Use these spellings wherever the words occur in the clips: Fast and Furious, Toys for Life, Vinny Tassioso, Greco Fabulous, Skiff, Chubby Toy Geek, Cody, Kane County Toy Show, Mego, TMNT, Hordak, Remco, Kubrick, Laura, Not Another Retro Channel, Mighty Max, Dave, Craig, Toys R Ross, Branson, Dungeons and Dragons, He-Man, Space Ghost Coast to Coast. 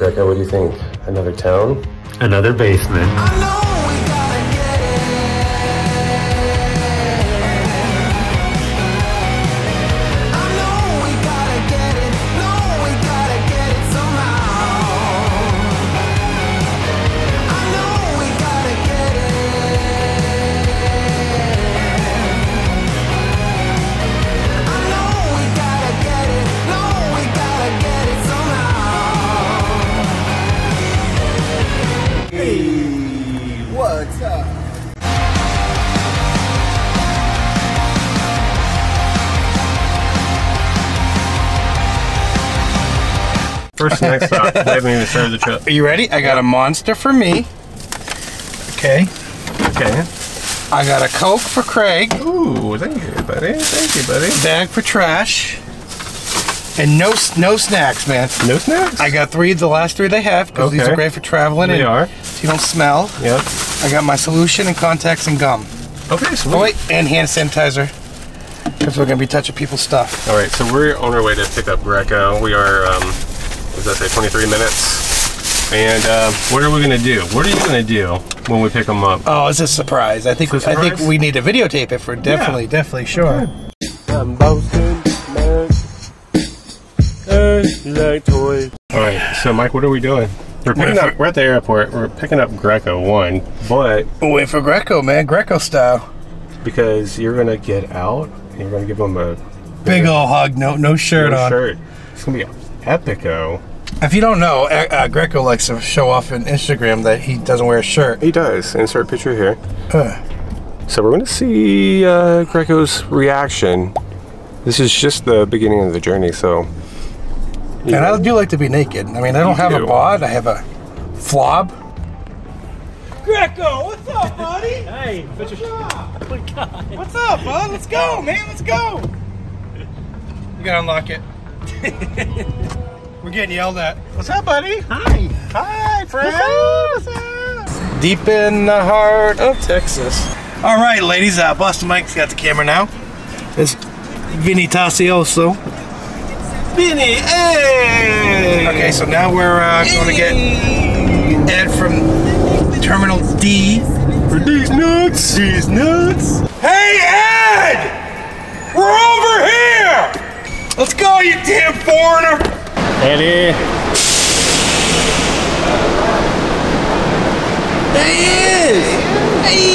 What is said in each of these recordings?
Rebecca, what do you think? Another town? Another basement. I know we gotta get it. I know we gotta get it. No, we gotta get it somehow. I know we gotta get it. I know we gotta get it. No, we gotta get it somehow. Hey, what's up? First and next stop, I haven't even started the trip. Are you ready? I got a monster for me. Okay. Okay. I got a Coke for Craig. Ooh, thank you, buddy. Thank you, buddy. Bag for trash. And no snacks, man. No snacks? I got the last three they have, because these are great for traveling. They are. So you don't smell. Yep. I got my solution and contacts and gum. Okay, sweet. Oh, wait, and hand sanitizer, because we're going to be touching people's stuff. All right, so we're on our way to pick up Greco. We are, what does that say, 23 minutes. And what are we going to do? What are you going to do when we pick them up? Oh, it's a surprise. I think we need to videotape it for definitely, sure. Okay. Alright, so Mike, what are we doing? We're at the airport, we're picking up Greco 1, but... Wait for Greco, man, Greco style. Because you're going to get out, and you're going to give him a... Big ol' hug, no shirt on. No shirt. It's going to be epico. If you don't know, Greco likes to show off on Instagram that he doesn't wear a shirt. He does. Insert picture here. So we're going to see Greco's reaction. This is just the beginning of the journey, so... Yeah. And I do like to be naked. I mean, I don't have a bod, I have a flob. Greco, what's up, buddy? Hey, what's up? Oh my God. What's up, bud? Let's go, man, let's go. You gotta unlock it. We're getting yelled at. What's up, buddy? Hi. Hi, friend. What's up? Deep in the heart of Texas. All right, ladies, Boston Mike's got the camera now. It's Vinny Tassioso. Vinny, hey! Okay, so now we're going to get Ed from Terminal D. For these nuts, these nuts. Hey, Ed! We're over here! Let's go, you damn foreigner! Eddie. There he is! Hey!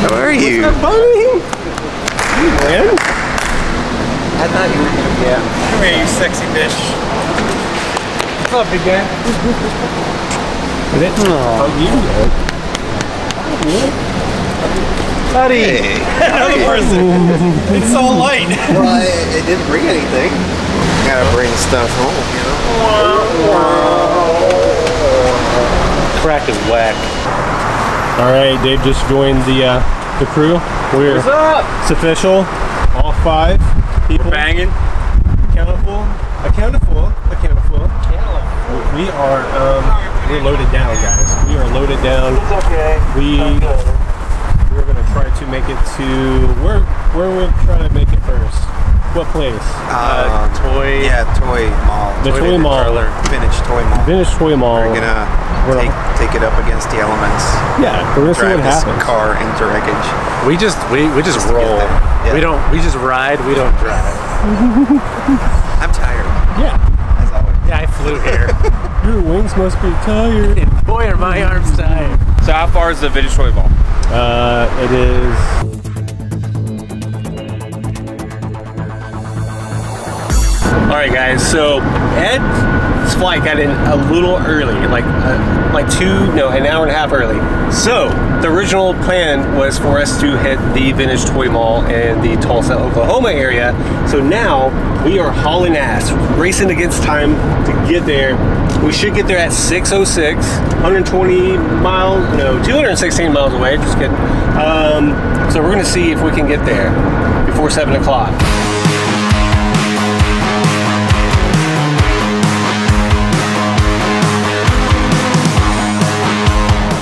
How are you? What's up, buddy? You win? I thought you were gonna be out. Come here, you sexy bitch. What's up, big guy? Buddy! Hey. Another person! It's so light! Well, it didn't bring anything. You gotta bring stuff home, you know? Crack is whack. Alright, Dave just joined the crew. What's up? It's official. All 5. People. We're banging. Accountable. We're loaded down, guys. We are loaded down. It's okay. We're gonna try to make it to where we're trying to make it first. What place? Toy Mall. The Toy Mall. Vintage Toy Mall. Vintage Toy Mall. We're gonna take it up against the elements. Yeah, we're gonna see what happens. Car into wreckage. We just roll. Yeah. We just ride, we don't drive. I'm tired. Yeah. As always. Yeah, I flew here. Your wings must be tired. And boy, are my arms tired. So how far is the Vintage Toy Mall? It is... Alright guys, so Ed's flight got in a little early, an hour and a half early. So, the original plan was for us to hit the Vintage Toy Mall in the Tulsa, Oklahoma area. So now, we are hauling ass, racing against time to get there. We should get there at 6:06, 216 miles away, just kidding. So we're gonna see if we can get there before 7 o'clock.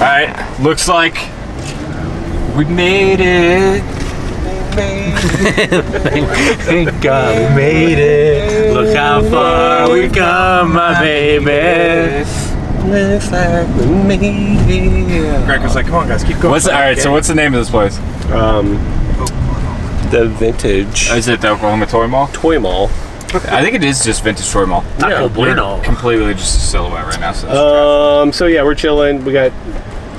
Alright, looks like we made it. Thank God we made it. Look how far we come, my baby. Looks like we made it. Greg was like, come on guys, keep going. Alright, so what's the name of this place? The Vintage. Is it the Oklahoma Toy Mall? Toy Mall. I think it is just Vintage Toy Mall. Not Bueno. Completely just a silhouette right now. So so yeah, we're chilling. We got,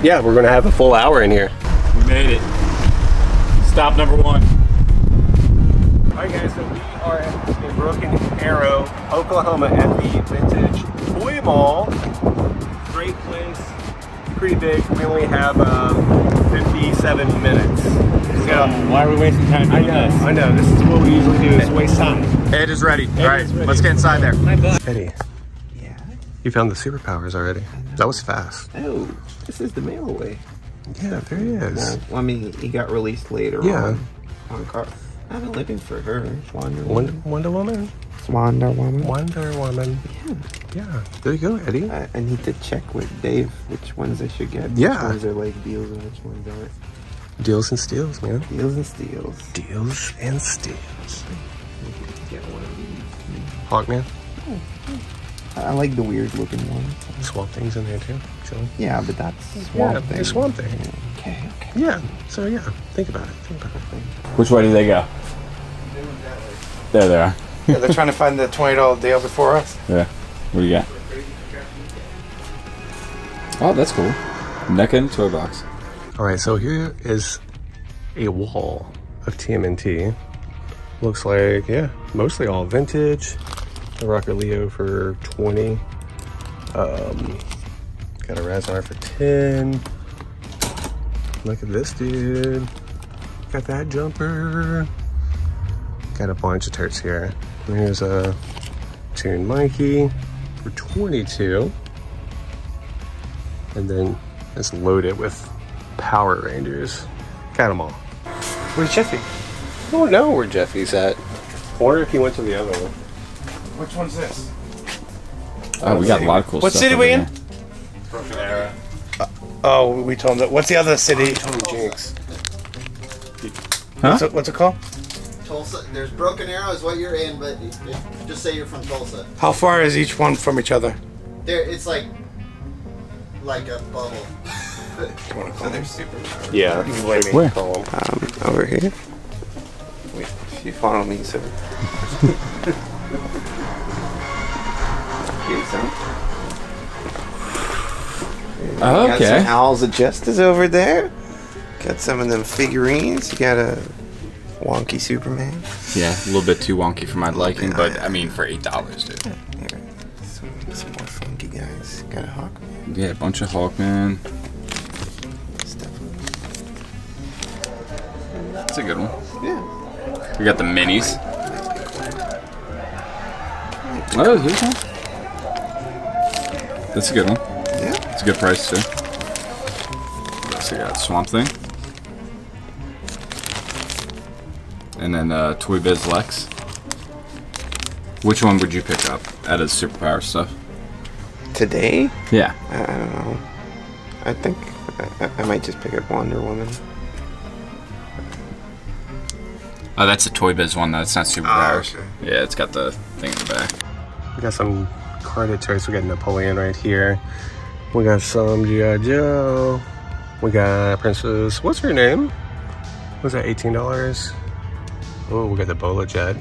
yeah, we're gonna have a full hour in here. We made it. Stop number one. All right, guys. So we are at the Broken Arrow, Oklahoma, at the Vintage Toy Mall. Great place. Pretty big. We only have 57 minutes. So why are we wasting time doing this? I know. This is what we usually do. Is waste time. Ed is ready. All right, let's get inside there. My butt. Eddie. Yeah. You found the superpowers already. That was fast. Oh, this is the mail away. Yeah, there he is. Well, I mean, he got released later on car. I've been looking for her. Wonder Woman. Yeah. Yeah. There you go, Eddie. I need to check with Dave which ones I should get. Yeah. Which ones are like deals and which ones aren't. Deals and steals, man. Deals and steals. Deals and steals. Get one of these. Hawkman. Oh, I like the weird looking ones. Swamp Thing's in there too. Chilling. Yeah, but that's Swamp Thing. Swamp Thing. Okay, okay. Yeah, so yeah, think about it. Think about it. Which way do they go? There they are. Yeah, they're trying to find the $20 deal before us. Yeah. What do you got? Oh, that's cool. Neckin toy box. Alright, so here is a wall of TMNT. Looks like, yeah, mostly all vintage. The Rocket Leo for 20. Got a Razor for 10. Look at this dude. Got that jumper. Got a bunch of turts here. Here's a Toon Mikey for 22. And then it's loaded with Power Rangers. Got them all. Where's Jeffy? I don't know where Jeffy's at. I wonder if he went to the other one. Which one's this? Oh, we got a lot of cool stuff. What city we in? Broken Arrow. Oh, we told him that. What's the other city? Jinx. Huh? What's it called? Tulsa. There's Broken Arrow is what you're in, but just say you're from Tulsa. How far is each one from each other? There, it's like a bubble. So they're super powerful. Yeah. You can blame me. Where? Over here. Wait, you follow me, sir. Okay. Got some Owls of Justice over there. Got some of them figurines. You got a wonky Superman. Yeah, a little bit too wonky for my liking, but I mean, for $8, dude. Yeah, some more funky guys. Got a Hawkman. Yeah, a bunch of Hawkman. That's a good one. Yeah. We got the minis. Oh, here's one. That's a good one. Yeah. It's a good price, too. So you got Swamp Thing. And then Toy Biz Lex. Which one would you pick up out of the superpower stuff? Today? Yeah. I don't know. I think I might just pick up Wonder Woman. Oh, that's a Toy Biz one, though. It's not superpowers. Oh, okay. Yeah, it's got the thing in the back. We got some carded turrets. We got Napoleon right here. We got some G.I. Joe. We got Princess. What's her name? Was that $18? Oh, we got the Bola Jet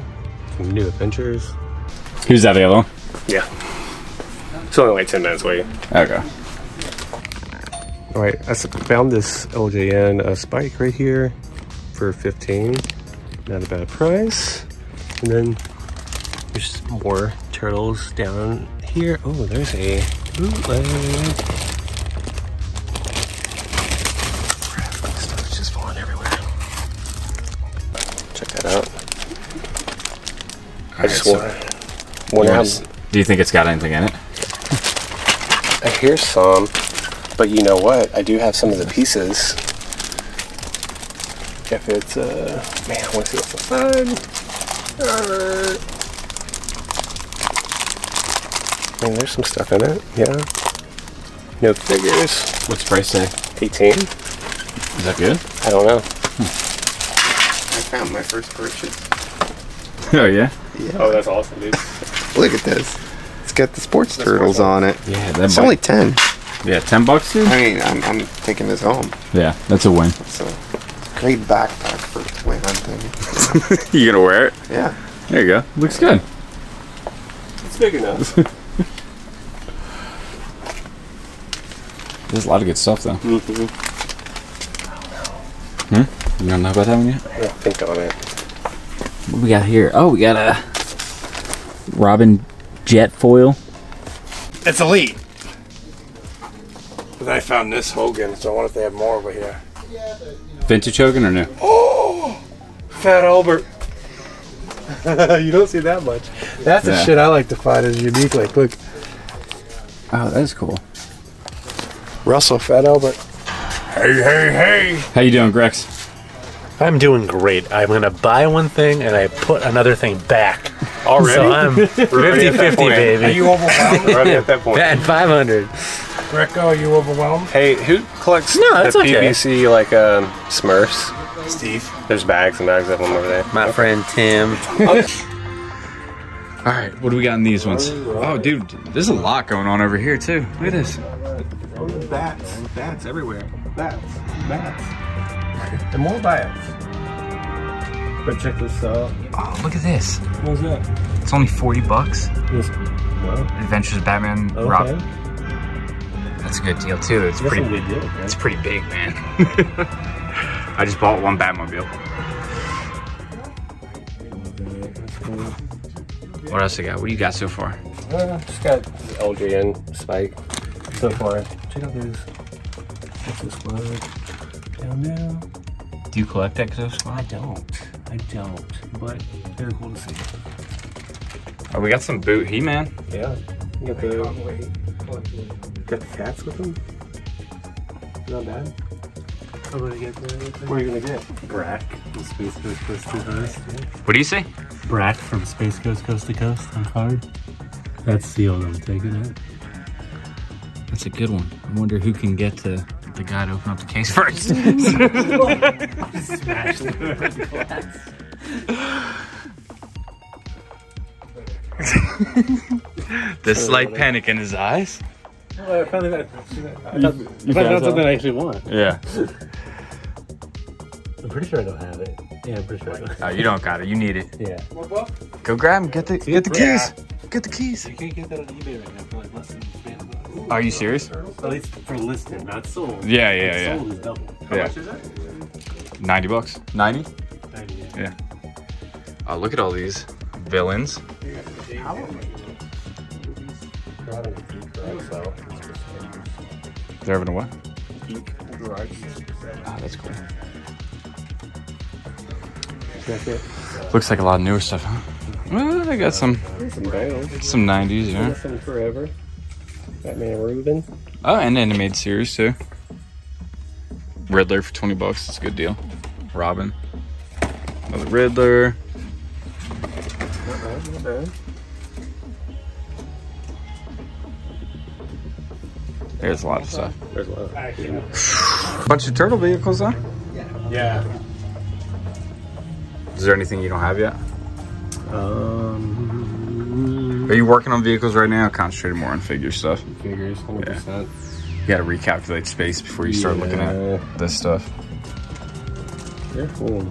from New Adventures. Who's that the other one? Yeah. It's only like 10 minutes away. Okay. All right, I found this LJN spike right here for 15. Not a bad price. And then there's more turtles down here. Oh, there's a bootleg. Stuff's just falling everywhere. Check that out. All I just want to. Do you think it's got anything in it? I hear some, but you know what? I do have some of the pieces. If it's man, I want to see what's inside. I mean, there's some stuff in it, yeah. No figures. What's the price tag? 18. Is that good? I don't know. I found my first purchase. Oh, yeah? Yeah. Oh, that's awesome, dude. Look at this. It's got the sports turtles on it. Yeah, that's only 10. Yeah, $10, dude? I mean, I'm taking this home. Yeah, that's a win. So, great backpack for way hunting. You gonna wear it? Yeah. There you go. Looks good. It's big enough. There's a lot of good stuff, though. Mm-hmm. Hmm? You don't know about that one yet? Yeah, think on it. What we got here? Oh, we got a Robin jet foil. It's elite. But I found this Hogan, so I wonder if they have more over here. Vintage Hogan or no? Oh, Fat Albert. You don't see that much. That's the shit I like to find is unique. Like, look. Oh, that's cool. Russell, Fat Albert. Hey, hey, hey. How you doing, Grex? I'm doing great. I'm going to buy one thing and I put another thing back. Already? So I'm 50-50, baby. Are you overwhelmed? Already at that point. At 500. Greco, are you overwhelmed? Hey, who collects the PVC, like Smurfs? Steve. There's bags and bags of them over there. My friend Tim. All right, what do we got in these ones? Oh, dude, there's a lot going on over here, too. Look at this. Bats. Bats everywhere. Bats. Bats. And more bats. But check this out. Oh, look at this. What's that? It's only $40. Yes. Wow. Adventures of Batman, Robin. That's a good deal, too. It's pretty good deal. Man. It's pretty big, man. I just bought one Batmobile. What else I got? What do you got so far? Just got the LJN Spike so far. Check out this. Exo Squad. Down now. Do you collect Exo Squad? I don't. But they're cool to see. Oh, we got some boot He-Man. Yeah. We got the cats with them. Not bad. I'm gonna get what are you gonna get? Brack from Space Ghost Coast to Coast. What do you say? Brack from Space Ghost Coast to Coast on card. That's sealed. I'm taking it. That's a good one. I wonder who can get to the guy to open up the case first. Smash the glass. The slight panic in his eyes. Well, I found that. I found something I actually want. Yeah. I'm pretty sure I don't have it. Yeah, I'm pretty sure I don't have it. Oh, you don't got it. You need it. Yeah. Go grab him. Get the keys. Get the keys. You can't get that on eBay right now for like less than $50. Are you serious? At least for listed, not sold. Yeah. Sold is double. How much is that? $90. 90? 90, yeah. Oh, look at all these villains. How are they? They're having a what? Ah, that's cool. Looks like a lot of newer stuff, huh? Well, they got some 90s, yeah. Listen Forever. Batman Reuben. Oh, and animated series too. Riddler for $20. It's a good deal. Robin. Another Riddler. Not bad. There's a lot of stuff. There's a lot of stuff. Bunch of turtle vehicles, huh? Yeah. Is there anything you don't have yet? Are you working on vehicles right now? Concentrating more on figure stuff. Figures, 100%. Yeah. You gotta recalculate space before you start looking at this stuff. They're cool.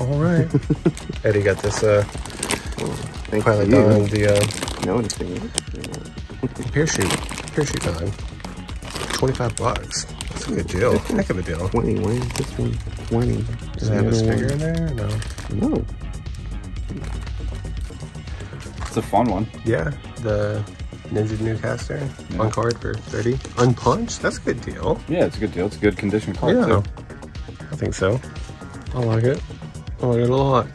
All right. Eddie got this, Pilot Don, the no one's doing it. Parachute Don. $25. That's a good deal. Heck of a deal. 20. Why is this one 20? Does it have a sticker in there? No. It's a fun one. Yeah, the Ninja Newcaster on card for 30. Unpunched. That's a good deal. Yeah, it's a good deal. It's a good condition card too. I think so. I like it. I like it a lot.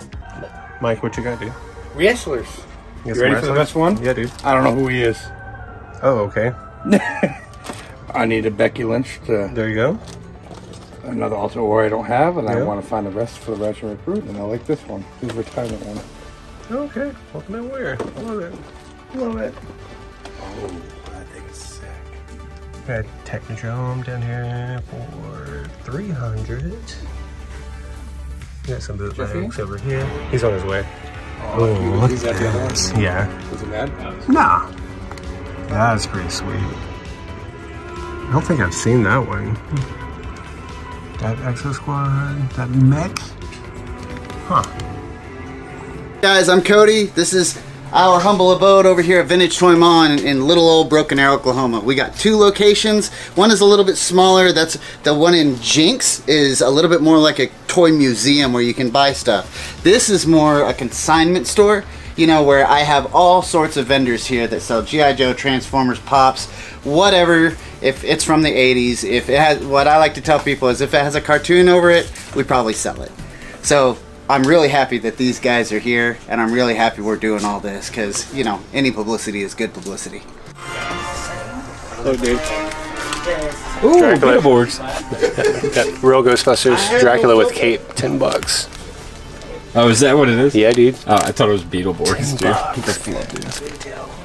Mike, what you got, dude? Wrestlers. You ready for the best one? Yeah, dude. I don't know who he is. Oh, okay. I need a Becky Lynch to... There you go. Another Alter War I don't have, and I want to find the rest for the Ratchet Recruit, and I like this one. This retirement one. Okay. Welcome to Warrior. I love it. Oh, I think it's sick. Got Technodrome down here for $300. Got some bootlegs over here. He's on his way. Oh, look at this. Yeah. Was he mad? Nah. That's pretty sweet. I don't think I've seen that one. That Exo Squad, that mech. Huh. Guys, I'm Cody. This is our humble abode over here at Vintage Toy Mall in little old Broken Arrow, Oklahoma. We got two locations. One is a little bit smaller. That's the one in Jinx is a little bit more like a toy museum where you can buy stuff. This is more a consignment store, you know, where I have all sorts of vendors here that sell G.I. Joe, Transformers, Pops, whatever. If it's from the 80s, if it has, what I like to tell people is if it has a cartoon over it, we probably sell it. So I'm really happy that these guys are here, and I'm really happy we're doing all this because, you know, any publicity is good publicity. Hello, dude. Ooh, Dracula boards. Real Ghostbusters, Dracula with cape, $10. Oh, is that what it is? Yeah, dude. Oh, I thought it was Beetleborgs, dude. That's cool,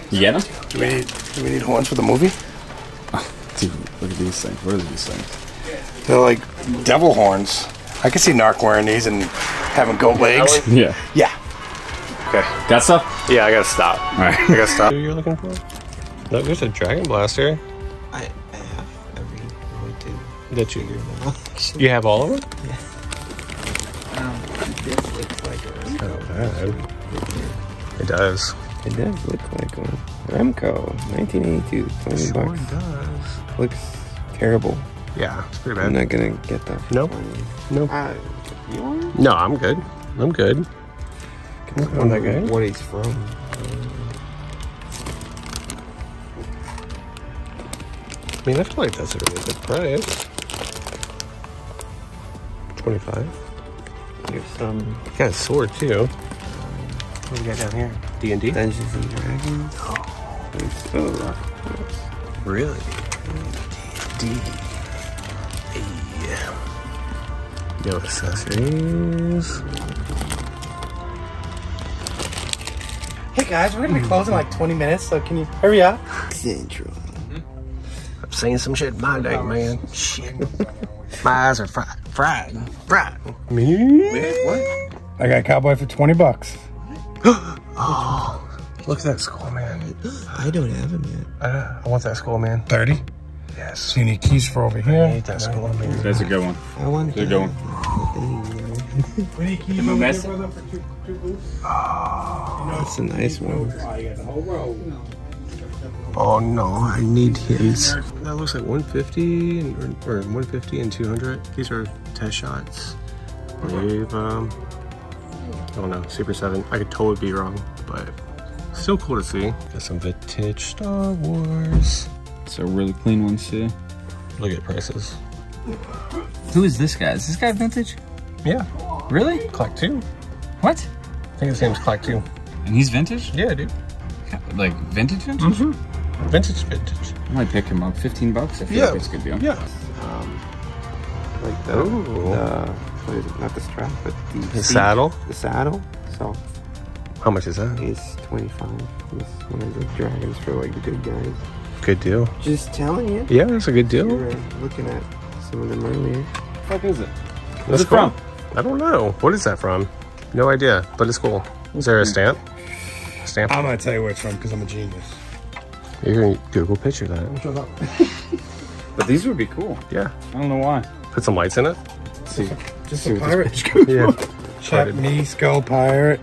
dude. Yeah? Do we need horns for the movie? Oh, dude, look at these things. What are these things? They're like devil horns. I can see Narc wearing these and having goat legs. Yeah. Yeah. Okay. Got stuff? Yeah, I gotta stop. Alright. I gotta stop. What you're looking for? Look, there's a Dragon Blaster. I have every one too. That you do. You have all of them? Yeah. This looks like a Remco. It does. It does look like one. Remco, 1982, $20. Sure does. Looks terrible. Yeah, it's pretty bad. I'm not gonna get that. Nope. Nope. You want? No, I'm good. I'm good. Can I that guy? What he's from? I mean, I feel like that's a really good price. 25. There's some. You got a sword too. What do we got down here? D&D. Dungeons and Dragons. Oh, there's so rough. Really? D&D. Yo, accessories. Hey guys, we're gonna be closing like 20 minutes, so can you hurry up? Central. I'm saying some shit my day, man. Shit. My eyes are fried. Fried. Fried. Me? What? I got a cowboy for $20. Oh, look at that skull, man. I don't have it yet. I want that skull, man. 30? Yes. So you need keys for over here. I need that skull, man. That's a good one. I want to go. We need keys for two booths. Oh, that's a nice one. Oh no, I need his. That looks like 150 and, or 150 and 200. These are test shots. I believe. I don't know. Super 7. I could totally be wrong, but still cool to see. Got some vintage Star Wars. So really clean ones too. Look at prices. Who is this guy? Is this guy vintage? Yeah. Really? Clack 2. What? I think his name's Clack 2. And he's vintage? Yeah, dude. Like vintage vintage? Mm-hmm. Vintage vintage. I might pick him up. $15. I feel like it's a good deal. Yeah. Like what is it? Not the strap, but the saddle. The saddle. So. How much is that? It's 25. It's one of the dragons for like the good guys. Good deal. Just telling you. Yeah, that's a good deal. We were looking at some of them earlier. What the fuck is it? What's it cool. From? I don't know. What is that from? No idea, but it's cool. Is there a stamp? A stamp? I'm going to tell you where it's from because I'm a genius. You're going to Google picture that. But these would be cool. Yeah. I don't know why. Put some lights in it. Let's see. Just a pirate. Yeah. Chat me, skull pirate.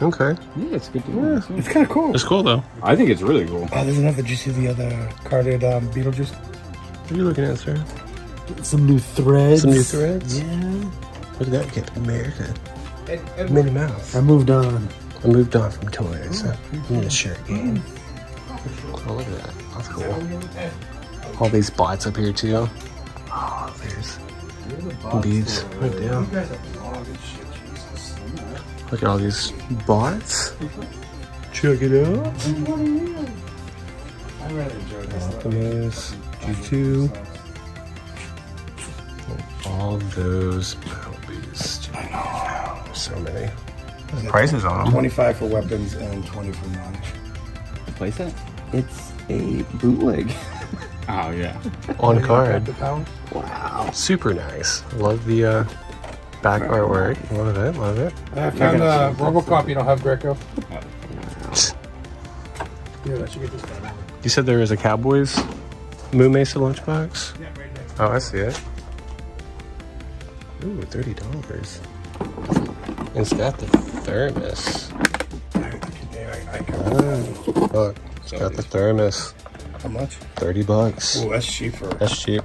Okay. Yeah, it's a good deal. Yeah, it's kind of cool. It's cool though. I think it's really cool. Oh, there's another. Did you see the other carded Beetlejuice? What are you looking at, sir? Some new threads. Some new threads? Yeah. Look at that, Captain America. Minnie Mouse. I moved on. I moved on from toys. I'm in the shirt game. Oh, look at that. That's cool. All these bots up here, too. Oh, there's beads. Right down. You guys have logged and shit. Look at all these bots. Check it out. I really enjoy this. G2. All those Battle Beasts. I know. So many. Prices on them. 25 for weapons and 20 for non. Place that? It's a bootleg. Oh, yeah. On card. Wow. Super nice. Love the back artwork. Love it. I found RoboCop. You don't have Greco. No. Yeah, that should get this done. You said there is a Cowboys Moo Mesa lunchbox? Yeah, right there. Oh, I see it. Ooh, $30. It's got the thermos. Look, it's got the thermos. How much? $30. Ooh, that's cheap for. That's cheap.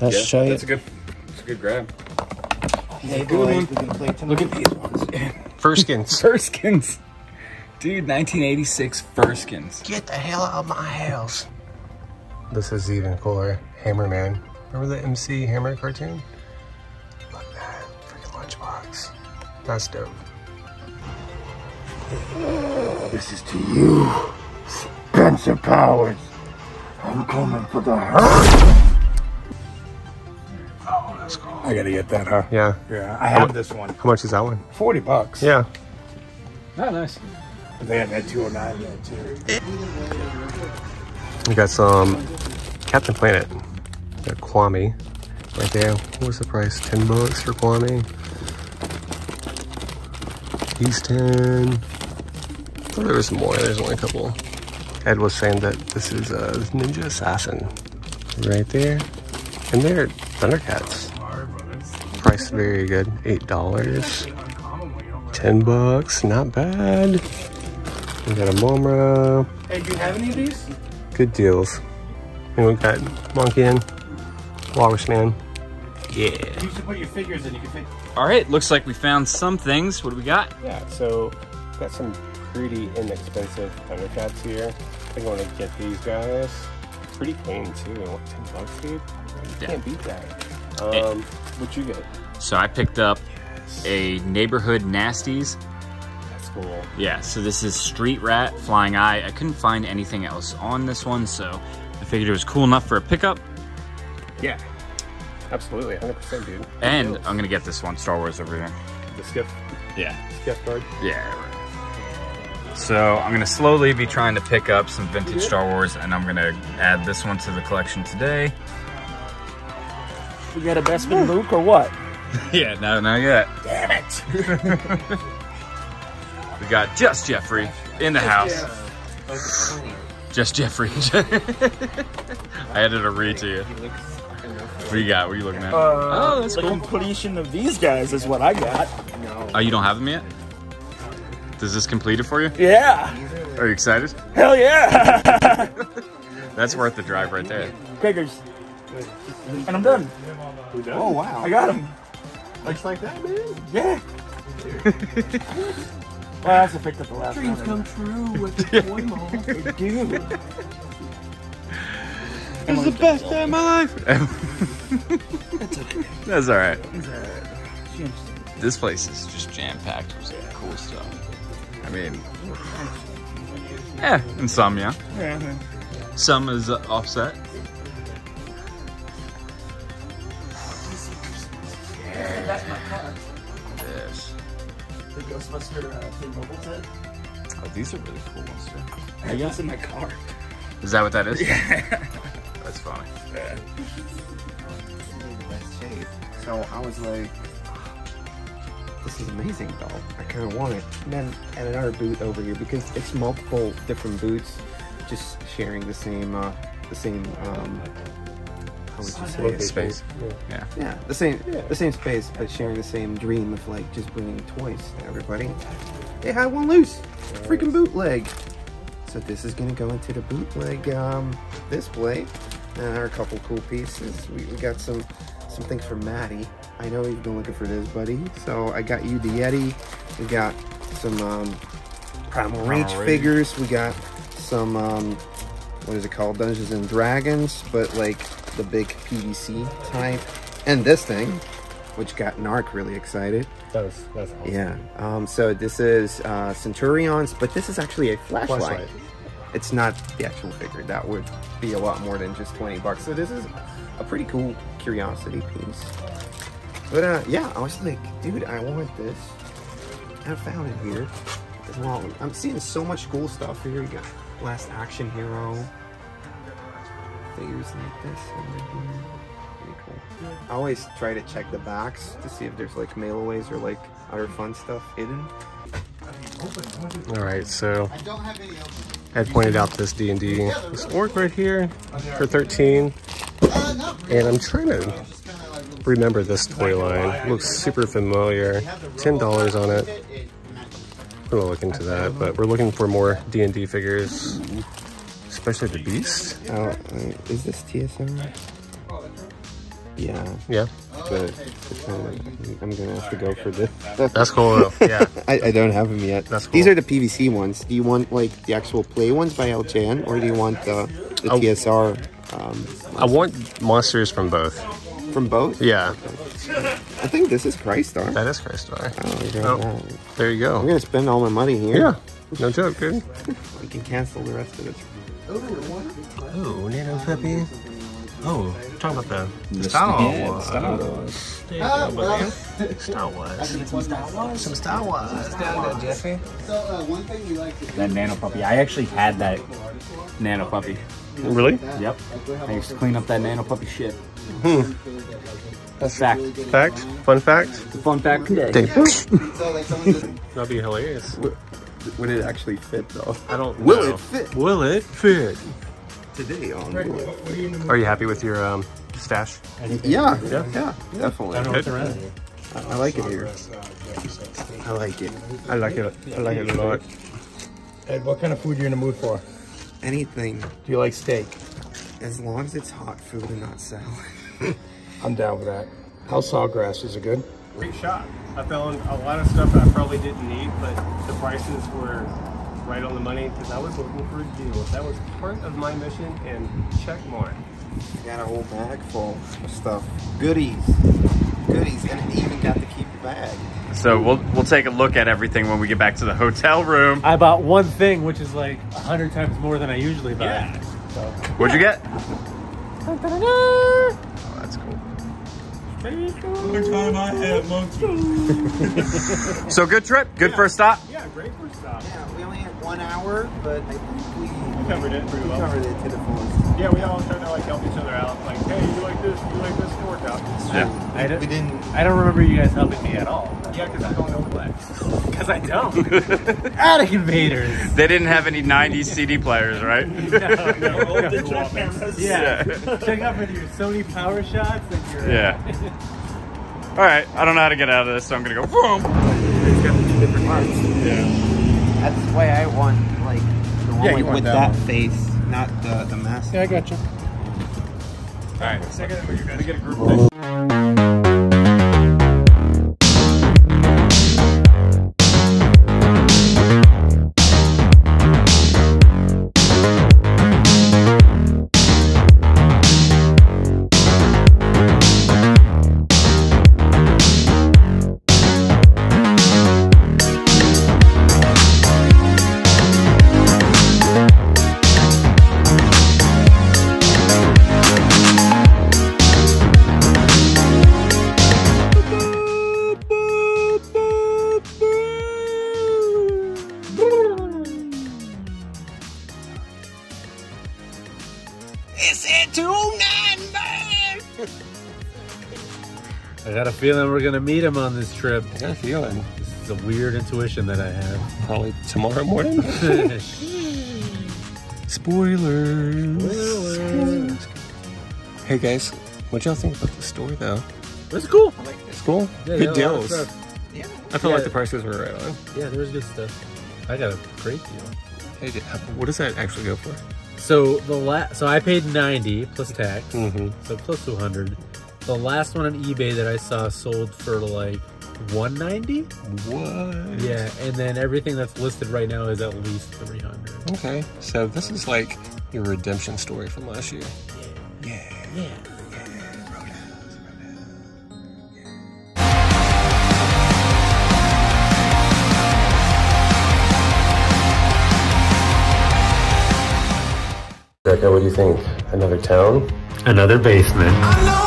That's yeah, that's a good. It's a good grab. Hey boys, we can play tonight. Look at these ones. Furskins. Furskins. Dude, 1986 Furskins. Get the hell out of my house. This is even cooler. Hammerman. Remember the MC Hammer cartoon? Look at that. Freaking lunchbox. That's dope. This is to you, Spencer Powers. I'm coming for the hurt. Oh, that's cool. I gotta get that, huh? Yeah. Yeah, I have this one. How much is that one? $40. Yeah. Oh, nice. They had that 209 there, too. We got some Captain Planet. Got Kwame. Right there. What was the price? $10 for Kwame. He's 10. I thought there was more. There's only a couple. Ed was saying that this is a Ninja Assassin. Right there. And they're Thundercats. Priced very good. $8. $10. Not bad. We got a Momra. Hey, do you have any of these? Good deals. And we got Monkey in. Walrus Man. Yeah. You should put your figures in. You can pick. All right, looks like we found some things. What do we got? Yeah, so got some pretty inexpensive Thundercats here. I think I want to get these guys. Pretty clean too. $10, dude. You can't beat that. What'd you get? So I picked up a Neighborhood Nasties. Cool. Yeah, so this is Street Rat, Flying Eye. I couldn't find anything else on this one, so I figured it was cool enough for a pickup. Yeah, absolutely, 100%, dude. And I'm gonna get this one, Star Wars over here. The skiff? Yeah. Skiff card? Yeah. Right. So I'm gonna slowly be trying to pick up some vintage Star Wars, and I'm gonna add this one to the collection today. We got a best man Luke or what? Yeah, no, not yet. Damn it! We got Just Jeffrey in the house. Just Jeffrey. I added a read to you. What do you got? What are you looking at? Oh, that's cool. The completion of these guys is what I got. Oh, you don't have them yet? Does this complete it for you? Yeah. Are you excited? Hell yeah. That's worth the drive right there. Craigers. And I'm done. Oh, wow. I got them. Looks like that, man. Yeah. Well, I also picked up the last one. Dreams come true with the toy mall. They do. This is the best day of my life. That's okay. That's all right. This place is just jam-packed with some cool stuff. I mean, yeah, and some, some is offset. Yeah, that's my car. Yes. The Ghostbuster mobile set. Oh, these are really cool ones too. I got this in my car. Is that what that is? Yeah. That's funny. Yeah. So I was like, this is amazing, though. I kind of want it. And then add another boot over here because it's multiple different boots, just sharing the same. How would you say? Space. Yeah. Yeah. The same space, but sharing the same dream of like just bringing toys to everybody. They had one loose, freaking bootleg. So this is gonna go into the bootleg display. And there are a couple cool pieces. We got some things for Maddie. I know you've been looking for this, buddy. So I got you the Yeti. We got some Primal Rage figures. We got some what is it called? Dungeons and Dragons, but like the big PVC type, and this thing, which got Narc really excited. That's awesome. Yeah. So this is Centurions, but this is actually a flashlight. It's not the actual figure. That would be a lot more than just $20. So this is a pretty cool curiosity piece. But yeah, I was like, dude, I want this. I found it here. I'm seeing so much cool stuff here. You got Last Action Hero. Figures like this. pretty cool. I always try to check the backs to see if there's like mail-aways or like other fun stuff hidden. All right, so Ed pointed out this D&D orc right here for 13, and I'm trying to remember this toy line. It looks super familiar. $10 on it. We'll look into that, but we're looking for more D&D figures, especially the Beast. Is this TSR? Yeah. Yeah. But I'm gonna have to go for this. That's cool though. Yeah. I don't have them yet. That's cool. These are the PVC ones. Do you want like the actual play ones by LJN, or do you want the TSR? I want monsters from both. From both? Yeah. I think this is Crystar. That is Crystar. Oh, there you go. I'm gonna spend all my money here. Yeah. No joke, dude. We can cancel the rest of it. Oh, Nano Puppy. Oh, talk about the Star Wars. Some Star Wars. Down there, Jeffy. That Nano Puppy. I actually had that Nano Puppy. Really? Yep. I used to clean up that Nano Puppy shit. Hmm. That's fact. Fact? Fun fact? It's a fun fact today. That'd be hilarious. Would it actually fit though? I don't know. Will it fit? Will it fit? Today on board. Are you happy with your stash? Yeah, yeah, definitely. I like it here. I like it. I like it. I like it a lot. Ed, what kind of food are you in the mood for? Anything. Do you like steak? As long as it's hot food and not salad. I'm down with that. How's sawgrass? Is it good? Great shot. I found a lot of stuff I probably didn't need, but the prices were right on the money, because I was looking for a deal. That was part of my mission, and check mark. Got a whole bag full of stuff. Goodies, and even got to keep the bag. So we'll take a look at everything when we get back to the hotel room. I bought one thing, which is like 100 times more than I usually buy. Yeah. So, what'd you get? Oh, that's cool. So good trip, first stop. Yeah, great first stop. Yeah, we only had 1 hour, but I think we covered it pretty well. Covered it to the fullest. Yeah, we all tried to like help each other out. Like, hey, you like this workout? Yeah, I don't remember you guys helping me at all. Yeah, because I don't know what. Because I don't. Attic Invaders. They didn't have any 90s CD players, right? No. Old digital cameras. Yeah. Check out with your Sony Power Shots and your. Yeah. All right. I don't know how to get out of this, so I'm gonna go. Boom. It's got these different parts. Yeah. That's why I want like the one with that face, not the mask. Yeah, I got you. All right. Second, you gotta get a group thing. Feeling we're gonna meet him on this trip. I got a feeling. This is a weird intuition that I have. Probably tomorrow morning. Spoilers. Hey guys, what y'all think about the store though? It's cool. I like it. It's cool. Yeah, good deals. Yeah. I feel like the prices were right on. Yeah, there was good stuff. I got a great deal. Hey, what does that actually go for? So so I paid 90 plus tax, so close to 100. The last one on eBay that I saw sold for like $190. What? Yeah, and then everything that's listed right now is at least $300. Okay, so this is like your redemption story from last year. Yeah. Rebecca, what do you think? Another town? Another basement. I know!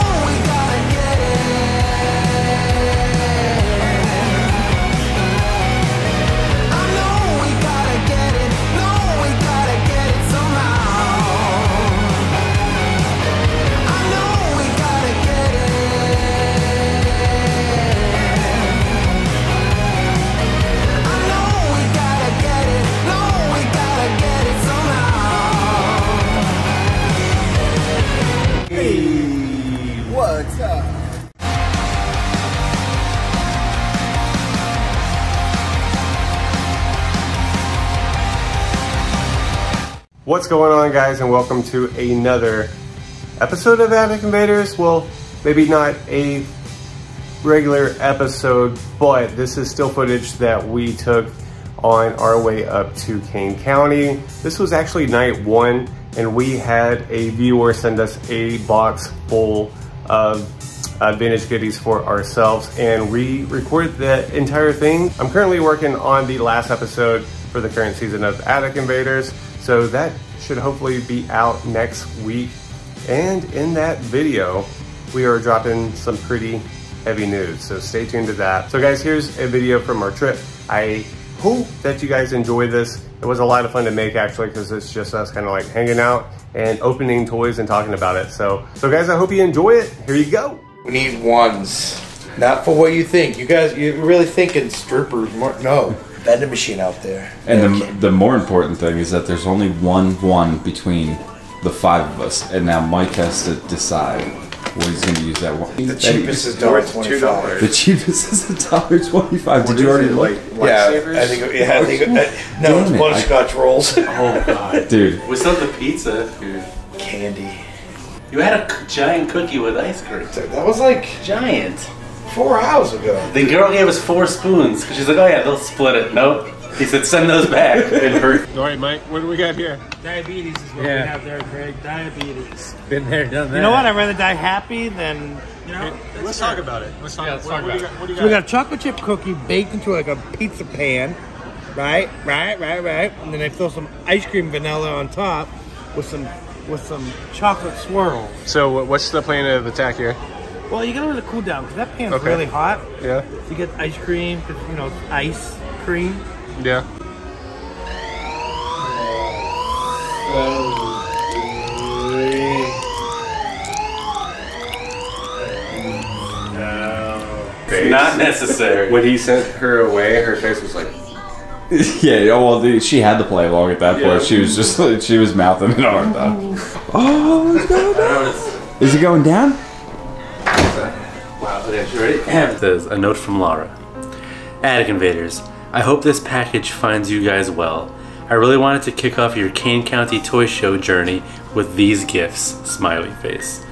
What's going on, guys, and welcome to another episode of Attic Invaders. Well, maybe not a regular episode, but this is still footage that we took on our way up to Kane County. This was actually night one, and we had a viewer send us a box full of vintage goodies for ourselves, and we recorded the entire thing. I'm currently working on the last episode for the current season of Attic Invaders, so that should hopefully be out next week. And in that video, we are dropping some pretty heavy news, so stay tuned to that. So guys, here's a video from our trip. I hope that you guys enjoyed this. It was a lot of fun to make, actually, because it's just us kind of like hanging out and opening toys and talking about it. So guys, I hope you enjoy it. Here you go. We need ones. Not for what you think. You guys, you're really thinking strippers. No, vending machine out there. And the more important thing is that there's only one between the five of us, and now Mike has to decide what he's going to use that one. The cheapest is $1.25. The cheapest is $1.25. Did you already look? Yeah, I think. Yeah, I think. No, it's butterscotch rolls. Oh god, dude. We saw the pizza. Dude. Candy. You had a giant cookie with ice cream. That was like giant. 4 hours ago. The girl gave us 4 spoons because she's like, "Oh yeah, they'll split it." Nope. He said, "Send those back." All right, Mike. What do we got here? Diabetes is what we have there, Craig. Diabetes. Been there, done that. You know what? I'd rather die happy than. You know, let's talk about it. Let's talk. Yeah, let's talk about it. We got a chocolate chip cookie baked into like a pizza pan, right, and then they throw some ice cream vanilla on top with some chocolate swirl. So what's the plan of attack here? Well, you gotta let it cool down because that pan's really hot. Yeah. You get ice cream, you know, ice cream. Yeah. It's not necessary. When he sent her away, her face was like. Yeah, well, dude, she had to play along at that point. She was just like, she was mouthing it hard though. Oh, it's going down. Is it going down? Wow, okay, you ready? It says, a note from Laura. Attic Invaders, I hope this package finds you guys well. I really wanted to kick off your Kane County Toy Show journey with these gifts, smiley face.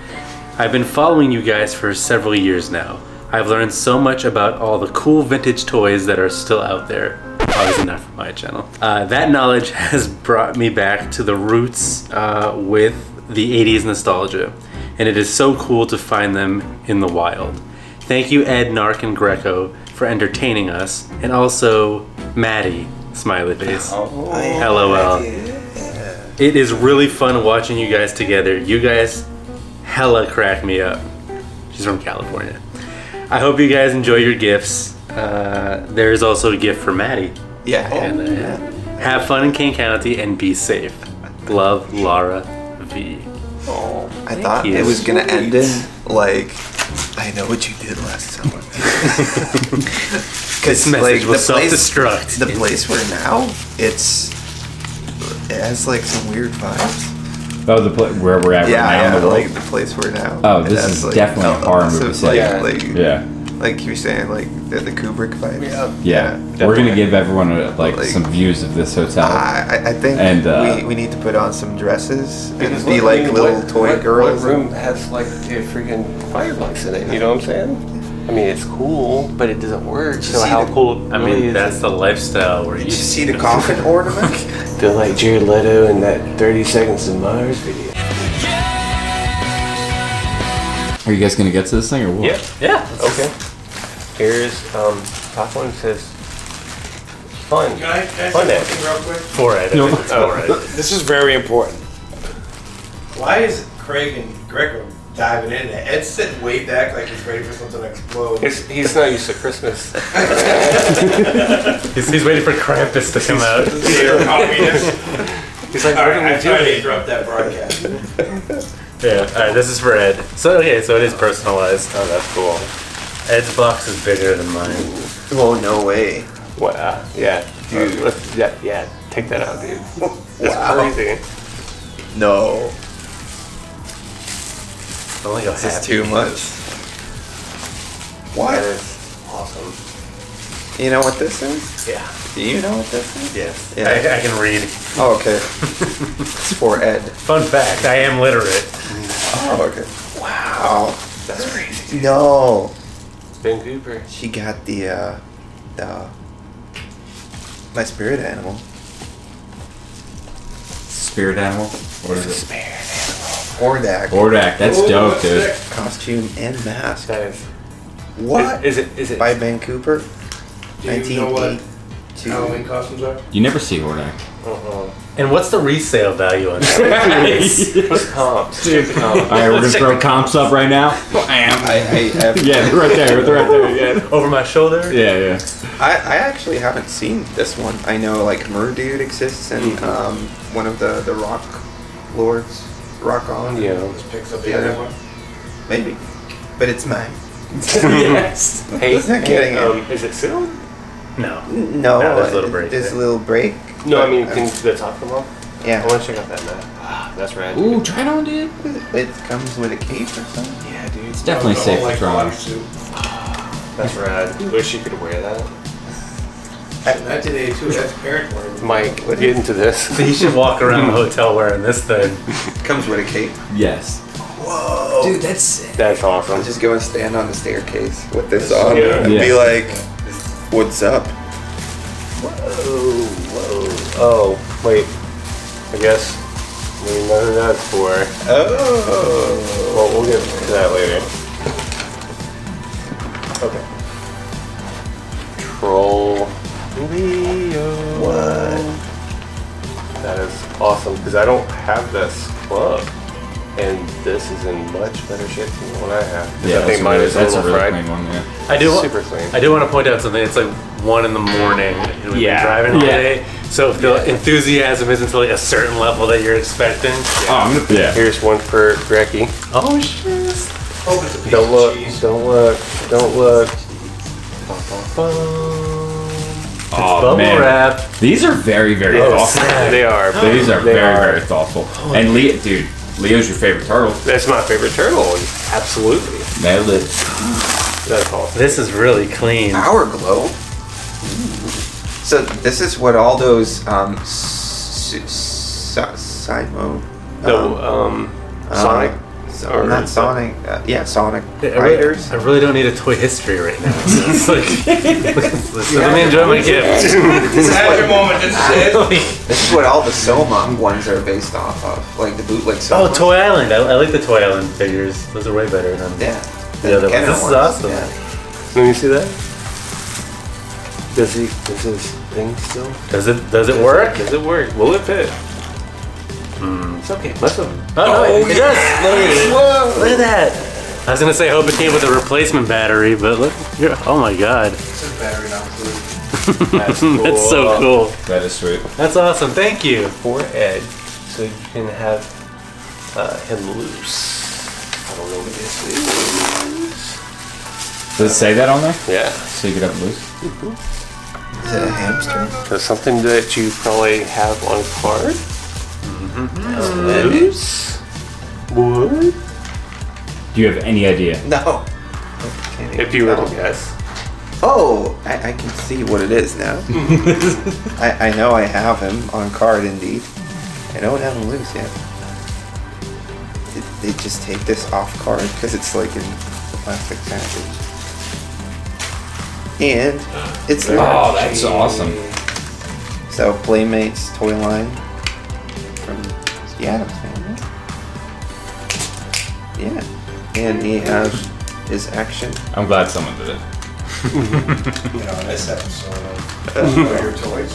I've been following you guys for several years now. I've learned so much about all the cool vintage toys that are still out there. Obviously not from my channel. That knowledge has brought me back to the roots with the 80s nostalgia, and it is so cool to find them in the wild. Thank you, Ed, Narc, and Greco for entertaining us, and also Maddie, smiley face, LOL. It is really fun watching you guys together. You guys hella crack me up. She's from California. I hope you guys enjoy your gifts. There is also a gift for Maddie. Yeah. And, have fun in Kane County and be safe. Love, Laura V. Oh, I thought it was gonna end in like, I know what you did last summer. Because like the self-destruct. The place we're now, it has like some weird vibes. Oh, the place where we're at right now. Yeah, like the place we're now. Oh, this is like, definitely a horror movie. So like you were saying, like the Kubrick vibes. Yeah, we're gonna give everyone like some views of this hotel. I think, and we need to put on some dresses and be like little toy girls. What room has like a freaking fireplace in it? You know what I'm saying? I mean, it's cool, but it doesn't work. So how cool? I mean, that's the lifestyle. Where you see the coffin ornament? Feel like Jared Leto in that 30 Seconds to Mars video. Are you guys gonna get to this thing or what? Yeah. Okay. Here's top one says fun. Can I say something real quick? This is very important. Why is Craig and Greco diving in? Ed sitting way back like he's ready for something to explode. He's not used to Christmas. he's waiting for Krampus to come out. He's like, I tried to interrupt that broadcast. Yeah, alright, this is for Ed. So, okay, so it is personalized. Oh, that's cool. Ed's box is bigger than mine. Oh, no way. Wow. Yeah, dude. Yeah, take that out, dude. That's crazy. No. Only this is too much. What? That is awesome. You know what this is? Yeah. Do you know what this is? Yes. Yeah. I can read. Oh, okay. It's for Ed. Fun fact, I am literate. Oh, okay. Wow. That's crazy. No. It's Vancouver. She got the my spirit animal. Spirit animal? What is it? Spirit animal. Ordak. Ordak. That's ooh, dope, dude. Sick. Costume and mask. That is. What? Is it? By Vancouver? Do you know what Halloween costumes are? You never see Hordak. Uh-huh. And what's the resale value on that? What's comps? Dude. All right, we're going to throw comps up right now. I am. Yeah, right there. Right there. Yeah. Over my shoulder? Yeah, yeah. I actually haven't seen this one. I know, like, Murdude exists in one of the Rock Lords. Rock on. Yeah. Just picks up the other one. Maybe. But it's mine. Yes. Hey, he's not getting it. Is it soon? No. There's a little break. There's a little break. No, I mean, can the top come off? Yeah. I want to check out that map. Ah, that's rad. Ooh, try it on, dude. It comes with a cape or something. Yeah, dude. It's definitely safe for drawing. That's rad. Wish you could wear that. That today too. That's parent wearing. Mike, get into this. You should walk around the hotel wearing this thing. Comes with a cape. Yes. Whoa, dude, that's sick. That's awesome. I'll just go and stand on the staircase with this on and be like, "What's up?" Whoa. Oh, wait. I guess we know who that's for. Oh. Well, we'll get to that later. Okay. Troll Leo. What? That is awesome because I don't have this club. And this is in much better shape than the one I have. Yeah, I think mine is a little fried. Really one, yeah. Super clean. I do want to point out something. It's like 1 in the morning. And we've been driving all day. So if the enthusiasm isn't to like a certain level that you're expecting, here's one for Greco. Oh shit! Oh, don't look! Don't look! Don't look! Oh, bubble wrap. These are very, very thoughtful. Sad. They are. These are very, very thoughtful. Oh, and Leah, dude. Leo's your favorite turtle. That's my favorite turtle. Absolutely. Nailed it. That's awesome. This is really clean. Power Glow. So this is what all those Sonic. Not Sonic. Sonic Riders. I really don't need a toy history right now. So it's like, let me enjoy my gift. This is your moment. This is what all the Soma ones are based off of, like the bootleg Soma. Oh, Toy Island. I like the Toy Island figures. Those are way better than the other ones. This is awesome. Yeah. Let me see that. Does this thing still? Does it work? Does it work? Will it fit? It's okay. Yes! Look at that! I was gonna say, I hope it came with a replacement battery, but look. Oh my god. It's a battery, not food. That's cool. That's so cool. That is sweet. That's awesome. Thank you. For Ed, so you can have him loose. I don't know what this is. Does it say that on there? Yeah. So you can have him loose? Is it a hamster? That's something that you probably have on card. What? Do you have any idea? No. If you were to guess. Oh, I can see what it is now. I know I have him on card indeed. I don't have him loose yet. Did they just take this off card? Because it's like in the plastic package. And it's large. Oh, that's awesome. So, Playmates toy line. Adams family. Yeah. And he has his action. I'm glad someone did it. You know, this episode of Know Your Toys.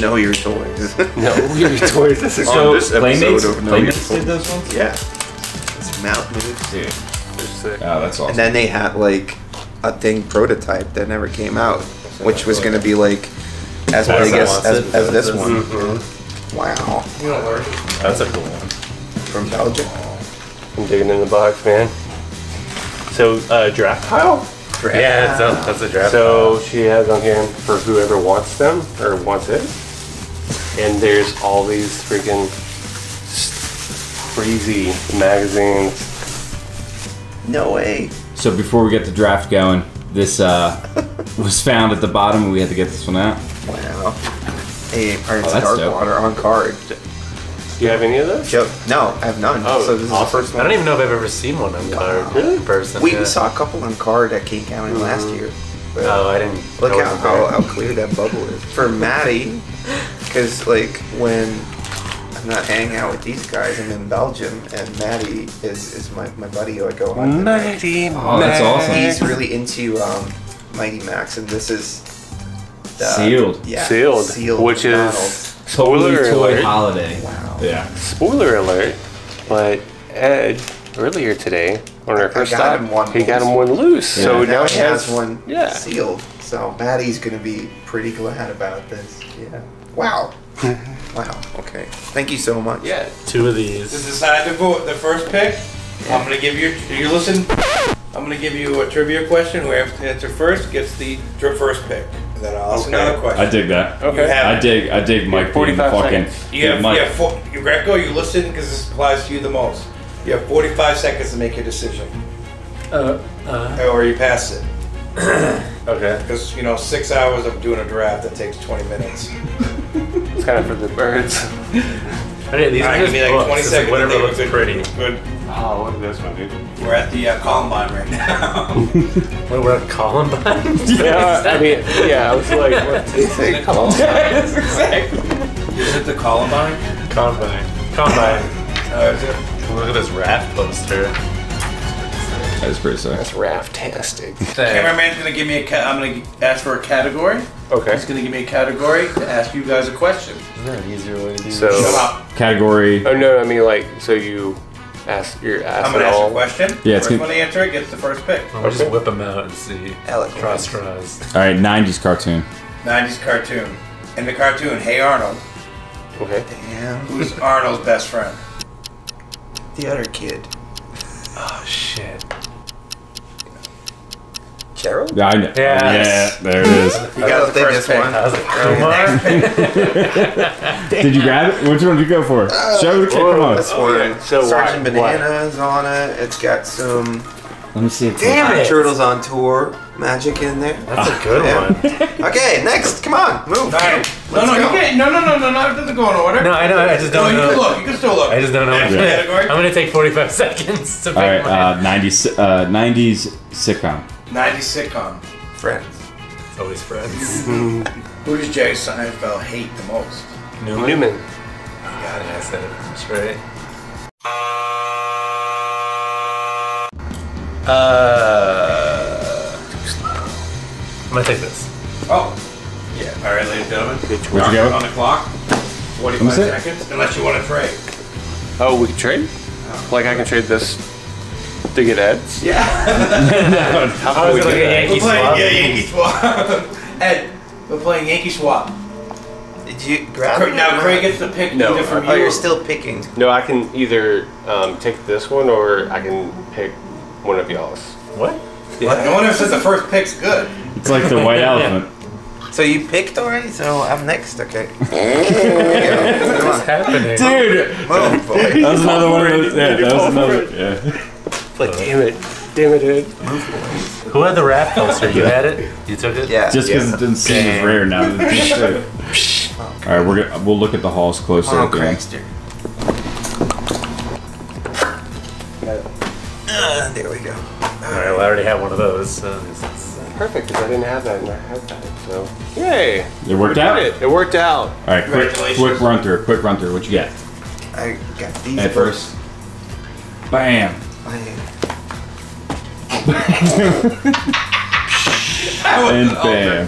Know Your Toys. Know Your Toys. This is on this episode of Know Your Toys. Playmates did those ones? Yeah. It's Mount Moves. Dude. Sick. Oh, that's awesome. And then they had like a thing prototype that never came out, which was going to be like as big as this one. Mm-hmm. Wow. That's a cool one. From Belgium. I'm digging in the box, man. So, draft pile? Yeah, that's a draft pile. So, she has on here for whoever wants them, or wants it. And there's all these freaking crazy magazines. No way. So, before we get the draft going, this was found at the bottom, and we had to get this one out. Wow. A Pirates of Dark Water on card. Do you have any of those? Joke. No, I have none. Oh, so this is the first one. I don't even know if I've ever seen one on card. Really? In person. We saw a couple on card at Kane County last year. But oh, I didn't. Look how clear that bubble is. For Maddie, because like when I'm not hanging out with these guys, I'm in Belgium, and Maddie is my buddy who I go on. Mighty Max. Oh, that's awesome. He's really into Mighty Max, and this is the, sealed. Yeah, sealed, which is spoiler alert. Holiday. Wow. Yeah. Spoiler alert. But Ed earlier today. On our first time, he got him one loose, yeah. So now he has one sealed. So Maddie's gonna be pretty glad about this. Yeah. Wow. Wow. Okay. Thank you so much. Yeah. Two of these. Just decide to vote the first pick. Yeah. I'm gonna give you. You listen. I'm gonna give you a trivia question. Whoever has to answer first gets the first pick. And then I'll ask another question. I dig that. Okay. I dig Mike. 45 seconds. You have. Mike. You Greco. You listen because this applies to you the most. You have 45 seconds to make your decision. Or you pass it. Okay. Because, you know, 6 hours of doing a draft that takes 20 minutes. It's kind of for the birds. Alright, give me like 20 seconds. Whatever looks pretty. Good. Oh, look at this one, dude. We're at the Columbine right now. Wait, we're at Columbine? Yeah, I mean, yeah, I was like, what did you say? Columbine? Yes, exactly. Is it the Columbine? Combine. Combine. Look at this raft poster. That is pretty sick. That's raftastic. Cameraman's gonna give me a. I'm gonna ask for a category. Okay. He's gonna give me a category to ask you guys a question. Is there an easier way to do this? Category. Oh no, I mean like so you ask your. I'm gonna ask a question. Yeah, it's gonna answer it gets the first pick. We'll just whip them out and see. Straws. All right, 90s cartoon. 90s cartoon. In the cartoon, Hey Arnold. Okay. Damn. Who's Arnold's best friend? The other kid. Oh shit. Gerald? I know. Yes. Yeah, there it is. You gotta think this one. I was like, come on. Did you grab it? Which one did you go for? Show the camera. This one. So Sergeant Banana's on it. It's got some. Let me see. Damn it! Turtles on tour. Magic in there. That's a good one. Okay, next. Come on, move. All right. Let's go. You can't. No. It doesn't go in order. No, I know. I just don't know. You can look. You can still look. I just don't know. Category. I'm gonna take 45 seconds to pick mine. All right. 90s sitcom. 90s sitcom. Friends. It's always Friends. Who does Jerry Seinfeld hate the most? Newman. You got it. I said it. That's right. I'm gonna take this. Oh. Yeah. Alright, ladies and gentlemen. Where'd you go? On the clock. 45 seconds. Unless you want to trade. Oh, we can trade? Oh. Like, I can trade this to get Ed's? Yeah. No. How we Yankee swap? Yeah, Yankee swap. Ed, we're playing Yankee swap. Did you grab it? Now Craig gets to pick either from you. Oh, you're still picking. No, I can either take this one or I can pick one of y'all's. What? Yeah. No one ever says the first pick's good. It's like the white elephant. So you picked already? So I'm next, okay. Yeah, what's happening? Dude! Oh, boy. That was another one of those. Yeah, that was another. Yeah. Like, damn it. Damn it, dude. Who had the rap poster? You had it? You took it? Yeah. Just because it didn't seem as rare now. Alright, we'll look at the halls closer. Oh, Craigster. There we go. Alright, well, I already have one of those. So perfect, because I didn't have that and I had that, so. Yay! It worked out? It worked out. Alright, quick run through, what you got? I got these at first. Bam! And bam.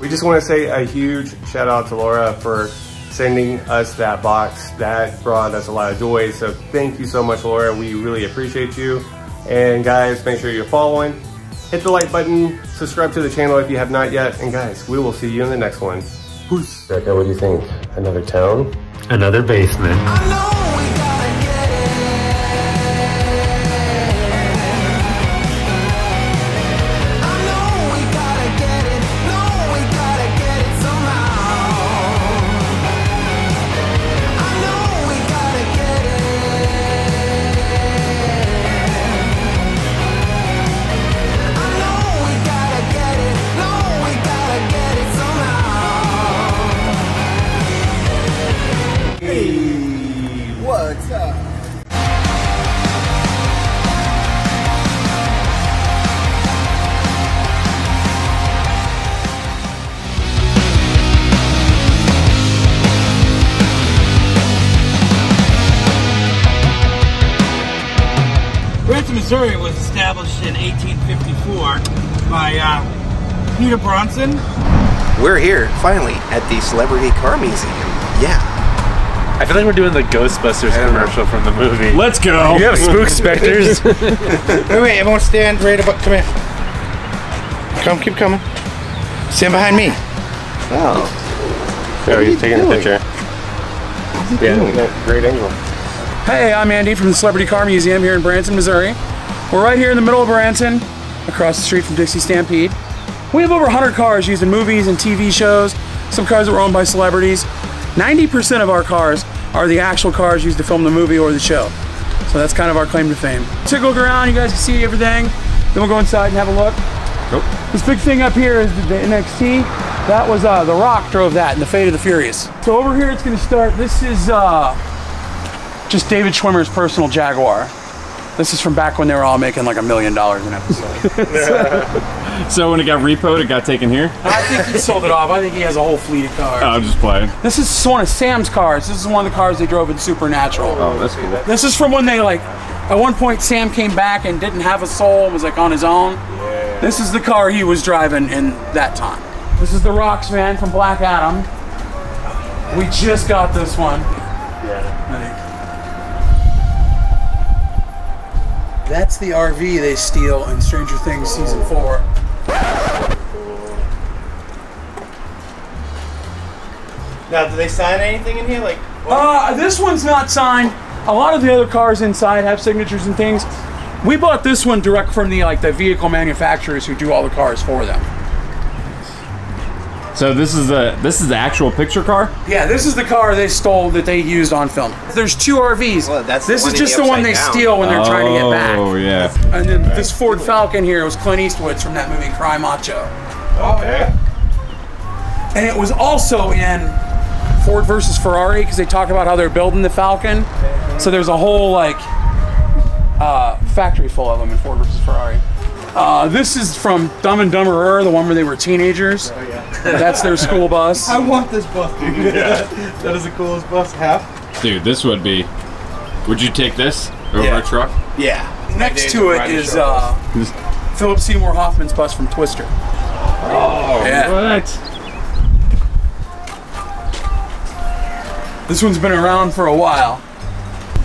We just want to say a huge shout out to Laura for sending us that box. That brought us a lot of joy, so thank you so much, Laura. We really appreciate you. And guys, make sure you're following. Hit the like button, subscribe to the channel if you have not yet, and guys, we will see you in the next one. Peace. Becca, what do you think? Another town? Another basement. I know. Missouri was established in 1854 by Peter Bronson. We're here, finally, at the Celebrity Car Museum. Yeah. I feel like we're doing the Ghostbusters commercial from the movie. Let's go! You have spook specters. Wait, everyone stand right above. Come here. Come, keep coming. Stand behind me. Oh. So you're taking a picture. Yeah, great angle. Hey, I'm Andy from the Celebrity Car Museum here in Branson, Missouri. We're right here in the middle of Branson, across the street from Dixie Stampede. We have over 100 cars used in movies and TV shows, some cars that were owned by celebrities. 90% of our cars are the actual cars used to film the movie or the show. So that's kind of our claim to fame. So go around, you guys can see everything. Then we'll go inside and have a look. Nope. This big thing up here is the NXT. That was The Rock drove that in The Fate of the Furious. So over here it's going to start, this is just David Schwimmer's personal Jaguar. This is from back when they were all making like $1 million an episode. So when it got repoed, it got taken here? I think he sold it off. I think he has a whole fleet of cars. Oh, I'm just playing. This is one of Sam's cars. This is one of the cars they drove in Supernatural. Oh, that's cool. This is from when they like, at one point Sam came back and didn't have a soul, was like on his own. Yeah. This is the car he was driving in that time. This is the Rocks van from Black Adam. We just got this one. Yeah. That's the RV they steal in Stranger Things Season 4. Now, do they sign anything in here? Like, this one's not signed. A lot of the other cars inside have signatures and things. We bought this one direct from the vehicle manufacturers who do all the cars for them. So this is the actual picture car? Yeah, this is the car they stole that they used on film. There's two RVs. Well, that's this is just the one they steal when they're trying to get back. Oh, yeah. And then this Ford Falcon here was Clint Eastwood's from that movie, Cry Macho. Oh, yeah. And it was also in Ford versus Ferrari because they talk about how they're building the Falcon. So there's a whole, factory full of them in Ford versus Ferrari. This is from Dumb and Dumberer, the one where they were teenagers. Oh, yeah. That's their school bus. I want this bus, dude. Yeah. That is the coolest bus, Dude, this would be... Would you take this over a truck? Yeah. Next to it is Philip Seymour Hoffman's bus from Twister. Oh, what? This one's been around for a while.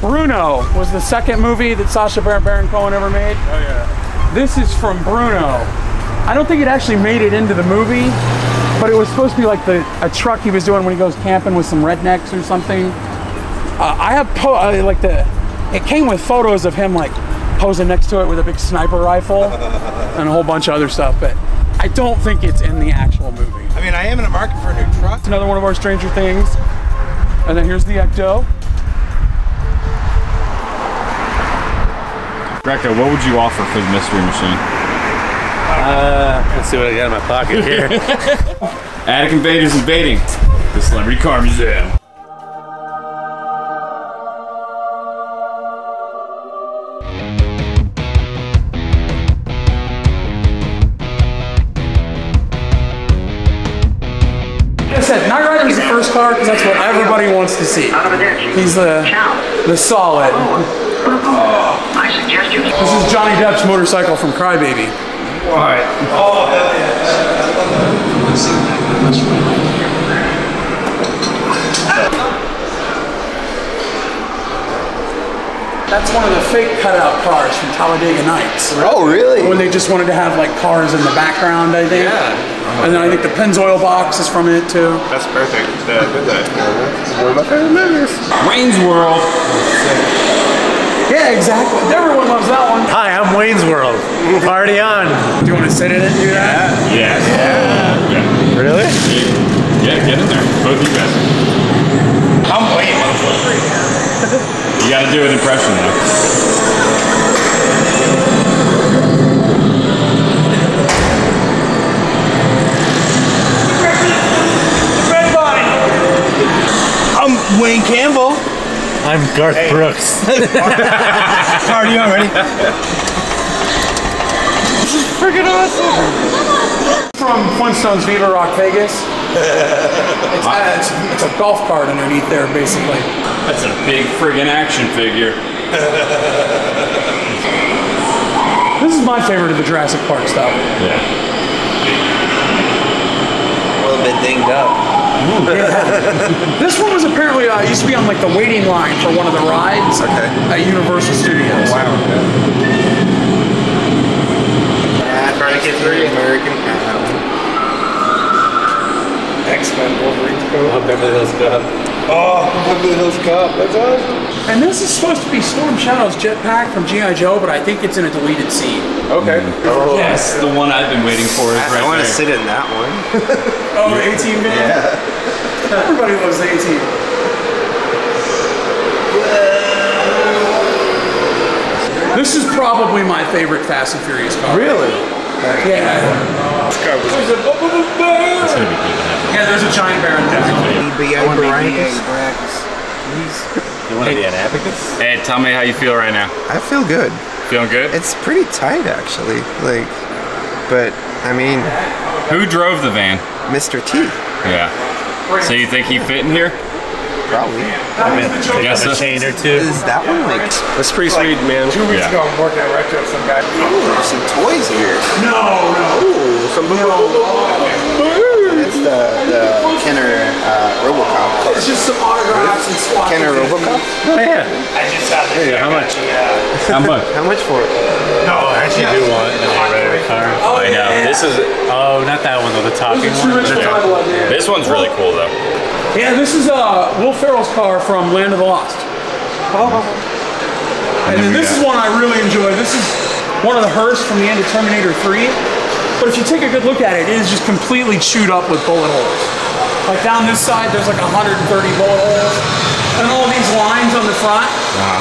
Bruno was the second movie that Sacha Baron Cohen ever made. Oh, yeah. This is from Bruno. I don't think it actually made it into the movie, but it was supposed to be like a truck he was doing when he goes camping with some rednecks or something. I have it came with photos of him like posing next to it with a big sniper rifle and a whole bunch of other stuff, but I don't think it's in the actual movie. I mean, I am in a market for a new truck. It's another one of our Stranger Things. And then here's the Ecto. Greco, what would you offer for the mystery machine? Let's see what I got in my pocket here. Attic Invaders invading the Celebrity Car Museum. Like I said, Knight Rider is the first car because that's what everybody wants to see. He's the solid. This is Johnny Depp's motorcycle from Cry Baby. Why? Oh, hell yeah. That's one of the fake cutout cars from Talladega Nights. Right? Oh, really? When they just wanted to have like cars in the background, I think. Yeah. And then I think the Pennzoil box is from it too. That's perfect. Yeah, I did that. One of my favorite movies. Wayne's World. Yeah, exactly. Everyone loves that one. Hi, I'm Wayne's World. Party on. Do you want to sit in it and do that? Yeah. Yeah. Really? Yeah, get in there. Both of you guys. I'm Wayne. You got to do an impression, though. Red body. I'm Wayne Campbell. I'm Garth Brooks. Party on, ready? This is freaking awesome! From Flintstones Viva Rock Vegas. It's a golf cart underneath there, basically. That's a big friggin' action figure. This is my favorite of the Jurassic Park stuff. Yeah. A little bit dinged up. Ooh, yeah. This one was apparently, used to be on like the waiting line for one of the rides at Universal Studios. Wow. X-Men Wolverine Cup. Oh, Beverly Hills Cup. Oh, Beverly Hills Cup. That's awesome. And this is supposed to be Storm Shadow's jetpack from G.I. Joe, but I think it's in a deleted scene. Okay. Oh. Yes, the one I've been waiting for is right there. I want to sit in that one. Oh, 18 man? Yeah. Everybody loves 18. This is probably my favorite Fast and Furious car. Really? Yeah. This car was there's a giant bear in death. I want to be an advocate. Hey, tell me how you feel right now. I feel good. Feeling good? It's pretty tight, actually. Like, but I mean, who drove the van? Mr. T. Yeah. So you think he fit in here? Probably. A chain or two. Is that one like? That's pretty sweet, man. 2 weeks ago, I'm working at Recto with some guy. Ooh, there's some toys here. No, no. Ooh, some It's the Kenner RoboCop. It's just some autographs and swaps. Kenner RoboCop? Oh, yeah. I just saw this. How much? How much? How much for it? No, I actually do want an autograph car. Oh, I know. This is. Oh, not that one though. The talking one. This one's really cool though. Yeah, this is Will Ferrell's car from Land of the Lost. Oh. And then this is one I really enjoy. This is one of the hearse from the end of Terminator 3. But if you take a good look at it, it is just completely chewed up with bullet holes. Like down this side, there's like 130 bullet holes. And all these lines on the front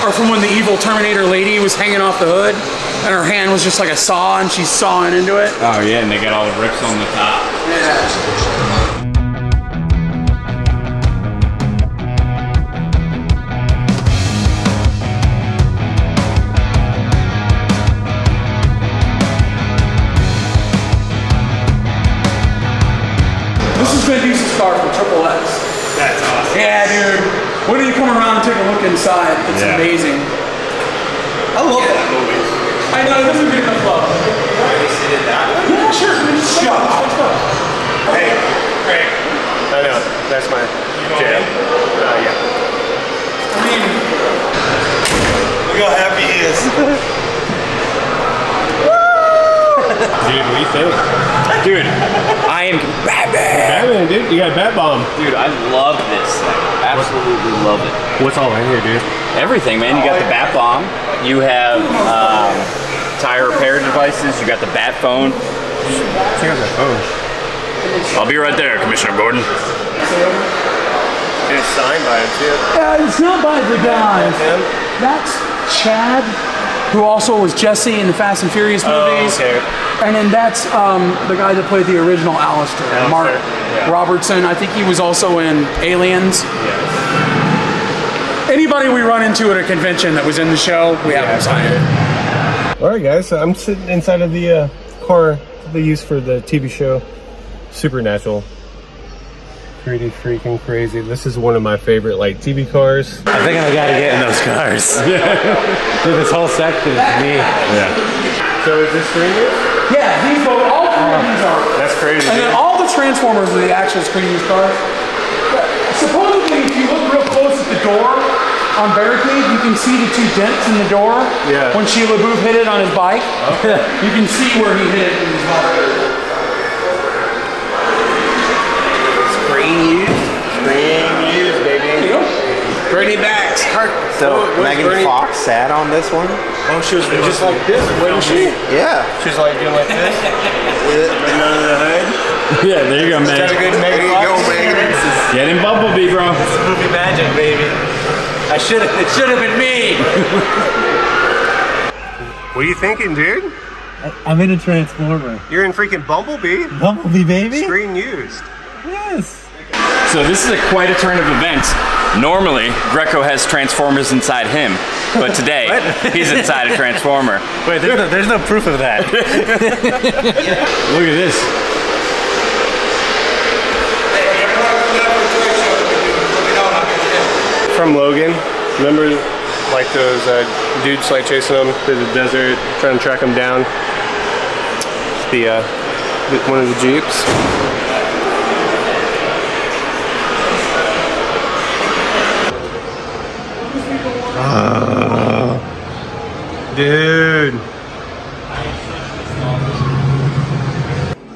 are from when the evil Terminator lady was hanging off the hood. And her hand was just like a saw, and she's sawing into it. Oh, yeah, and they got all the rips on the top. Yeah. From Triple X. That's awesome. Yeah, dude. When do you come around and take a look inside? It's amazing. I love that movie. I know, it doesn't get enough love. Yeah, sure. Shut up. Hey, Craig. I know, that's my jam. Yeah. I mean, look how happy he is. Dude, what do you think? Dude, I am Batman, dude. You got Bat Bomb. Dude, I love this thing. Absolutely love it. What's all in here, dude? Everything, man. You got the Bat Bomb. You have tire repair devices. You got the Bat Phone. Check out that phone. I'll be right there, Commissioner Gordon. And it's signed by him, too. It's not by the guy. That's Chad, who also was Jesse in the Fast and Furious movies. Oh, okay. And then that's the guy that played the original Alistair, Mark Robertson. I think he was also in Aliens. Yes. Anybody we run into at a convention that was in the show, we have him sign it. All right, guys, so I'm sitting inside of the car they use for the TV show Supernatural. Pretty freaking crazy. This is one of my favorite like TV cars. I think I gotta get in those cars. Dude, this whole section is me. Yeah. So is this 3 years? Yeah, these both, all three of these are. That's crazy. And then all the Transformers are the actual screen-use cars. But supposedly, if you look real close at the door on Barricade, you can see the two dents in the door. Yeah. When Shia LaBeouf hit it on his bike, you can see where he hit it in his bike. Used, baby. Bernie Max. So Megan Fox sat on this one. Oh, she was just like this, wasn't she? Yeah. She was like doing like this. And under the hood. Yeah, there you go, Megan. There you go, Megan. Get in Bumblebee, bro. It's movie magic, baby. I should have. It should have been me. What are you thinking, dude? I'm in a Transformer. You're in freaking Bumblebee. Bumblebee, baby. Screen used. Yes. So this is quite a turn of events. Normally, Greco has Transformers inside him, but today, he's inside a Transformer. Wait, there's no proof of that. Look at this. From Logan, remember like those dudes like chasing them through the desert, trying to track them down. It's the one of the Jeeps. Dude.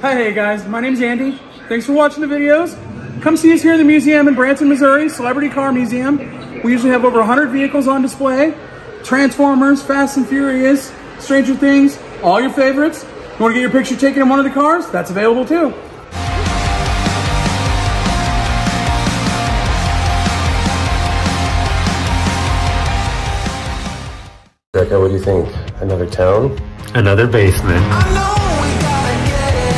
Hey guys, my name's Andy. Thanks for watching the videos. Come see us here at the museum in Branson, Missouri, Celebrity Car Museum. We usually have over 100 vehicles on display. Transformers, Fast and Furious, Stranger Things, all your favorites. You want to get your picture taken in one of the cars? That's available too. Rebecca, what do you think? Another town? Another basement. I know we gotta get it.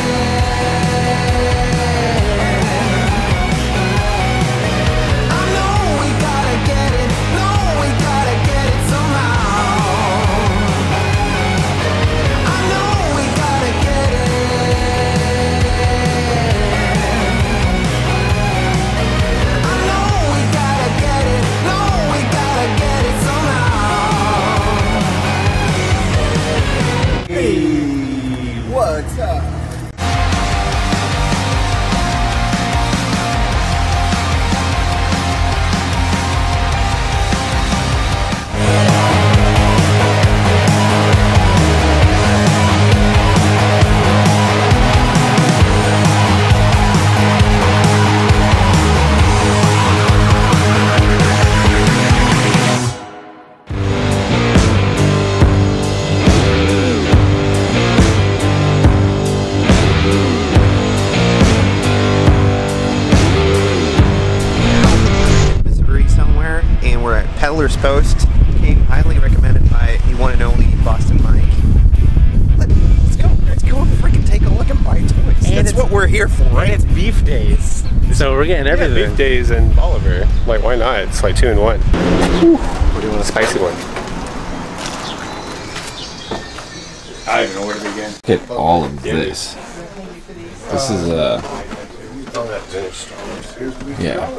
I know we gotta get it. No, we gotta get it somehow. I know we gotta get it. I know we gotta get it. No, we gotta get it somehow. Hey, what's up? Peddler's Post came highly recommended by the one and only Boston Mike. Let's go and freaking take a look and buy toys. And that's what we're here for, right? And it's beef days, so we're getting everything. Yeah, beef days and Bolivar. Like, why not? It's like 2 in 1. Whew. We're doing a spicy one. I don't even know where to begin. Look at all of this. This is yeah.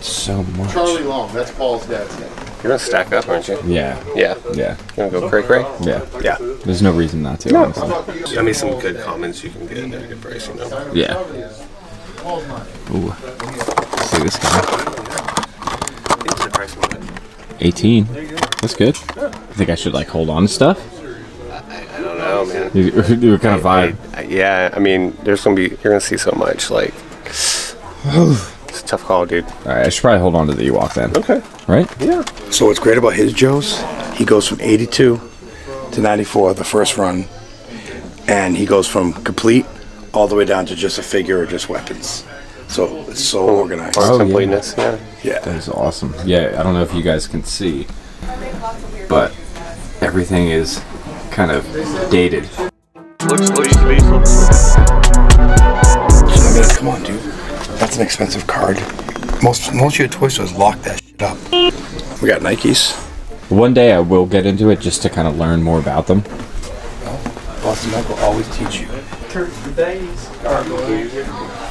So much. Charlie Long, that's Paul's dad's name. You're gonna stack up, aren't you? Yeah. Yeah. Yeah. You gonna go Craig? Yeah. Yeah. There's no reason not to. No. Honestly. I mean, some good comments you can get at a good price, you know? Yeah. Ooh. Let's see this guy. It's the price of 18. That's good. I think I should like hold on to stuff. I don't know, man. You were kind of vibe. Yeah. I mean, there's gonna be you're gonna see so much like. It's a tough call, dude. Alright, I should probably hold on to the Ewok then. Okay. Right? Yeah. So what's great about his Joes, he goes from 82 to 94, the first run, and he goes from complete all the way down to just a figure or just weapons. So it's so organized. Oh, completeness, yeah. Yeah. That is awesome. Yeah, I don't know if you guys can see, but everything is kind of dated. Looks amazing. Come on, dude. That's an expensive card. Most of your toy stores lock that shit up. We got Nikes. One day I will get into it just to kind of learn more about them. Well, Boston Mike will always teach you.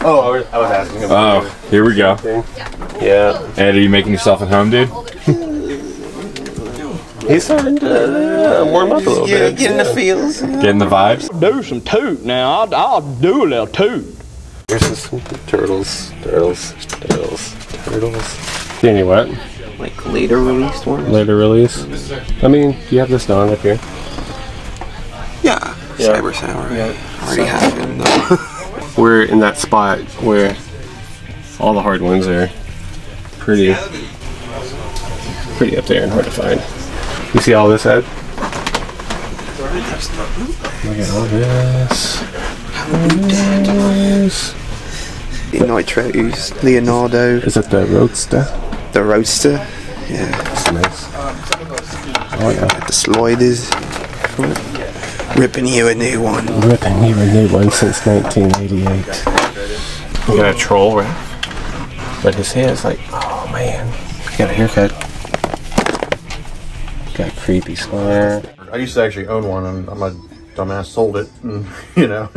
Oh, I was asking about it. Oh, here we go. Yeah. Ed, are you making yourself at home, dude? He's starting to warm up a little bit. Getting the feels. Getting the vibes. Do some toot now. I'll do a little toot. Here's some turtles. You know what? Like later released ones? Later release. I mean, you have this down up here. Yeah. Cyber Samurai. Yeah. Already have him though. We're in that spot where all the hard ones are pretty up there and hard to find. You see all this, Ed? Look at all this. The Nitros, Leonardo. Is that the Roadster? The Roadster, yeah. That's nice. Oh yeah. The Sliders. Ripping you a new one. Ripping you a new one since 1988. You got a troll, right? But his hair is like, oh man. You got a haircut. Got a creepy slide. I used to actually own one. I'm a dumbass, sold it, and, you know.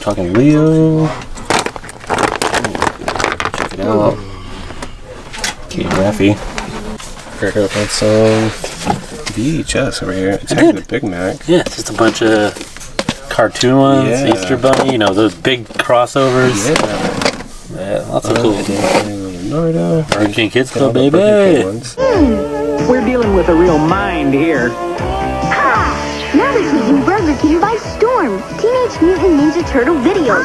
Talking Leo. Check it out. Kate Raffy. crack open some VHS over here. It's actually a Big Mac. Yeah, it's just a bunch of cartoon ones, Easter Bunny, you know, those big crossovers. Yeah, lots of cool. Hurricane Kids Club, baby. We're dealing with a real mind here. Ha! Now they're taking Burger King by storm. Teenage Mutant Ninja Turtle videos.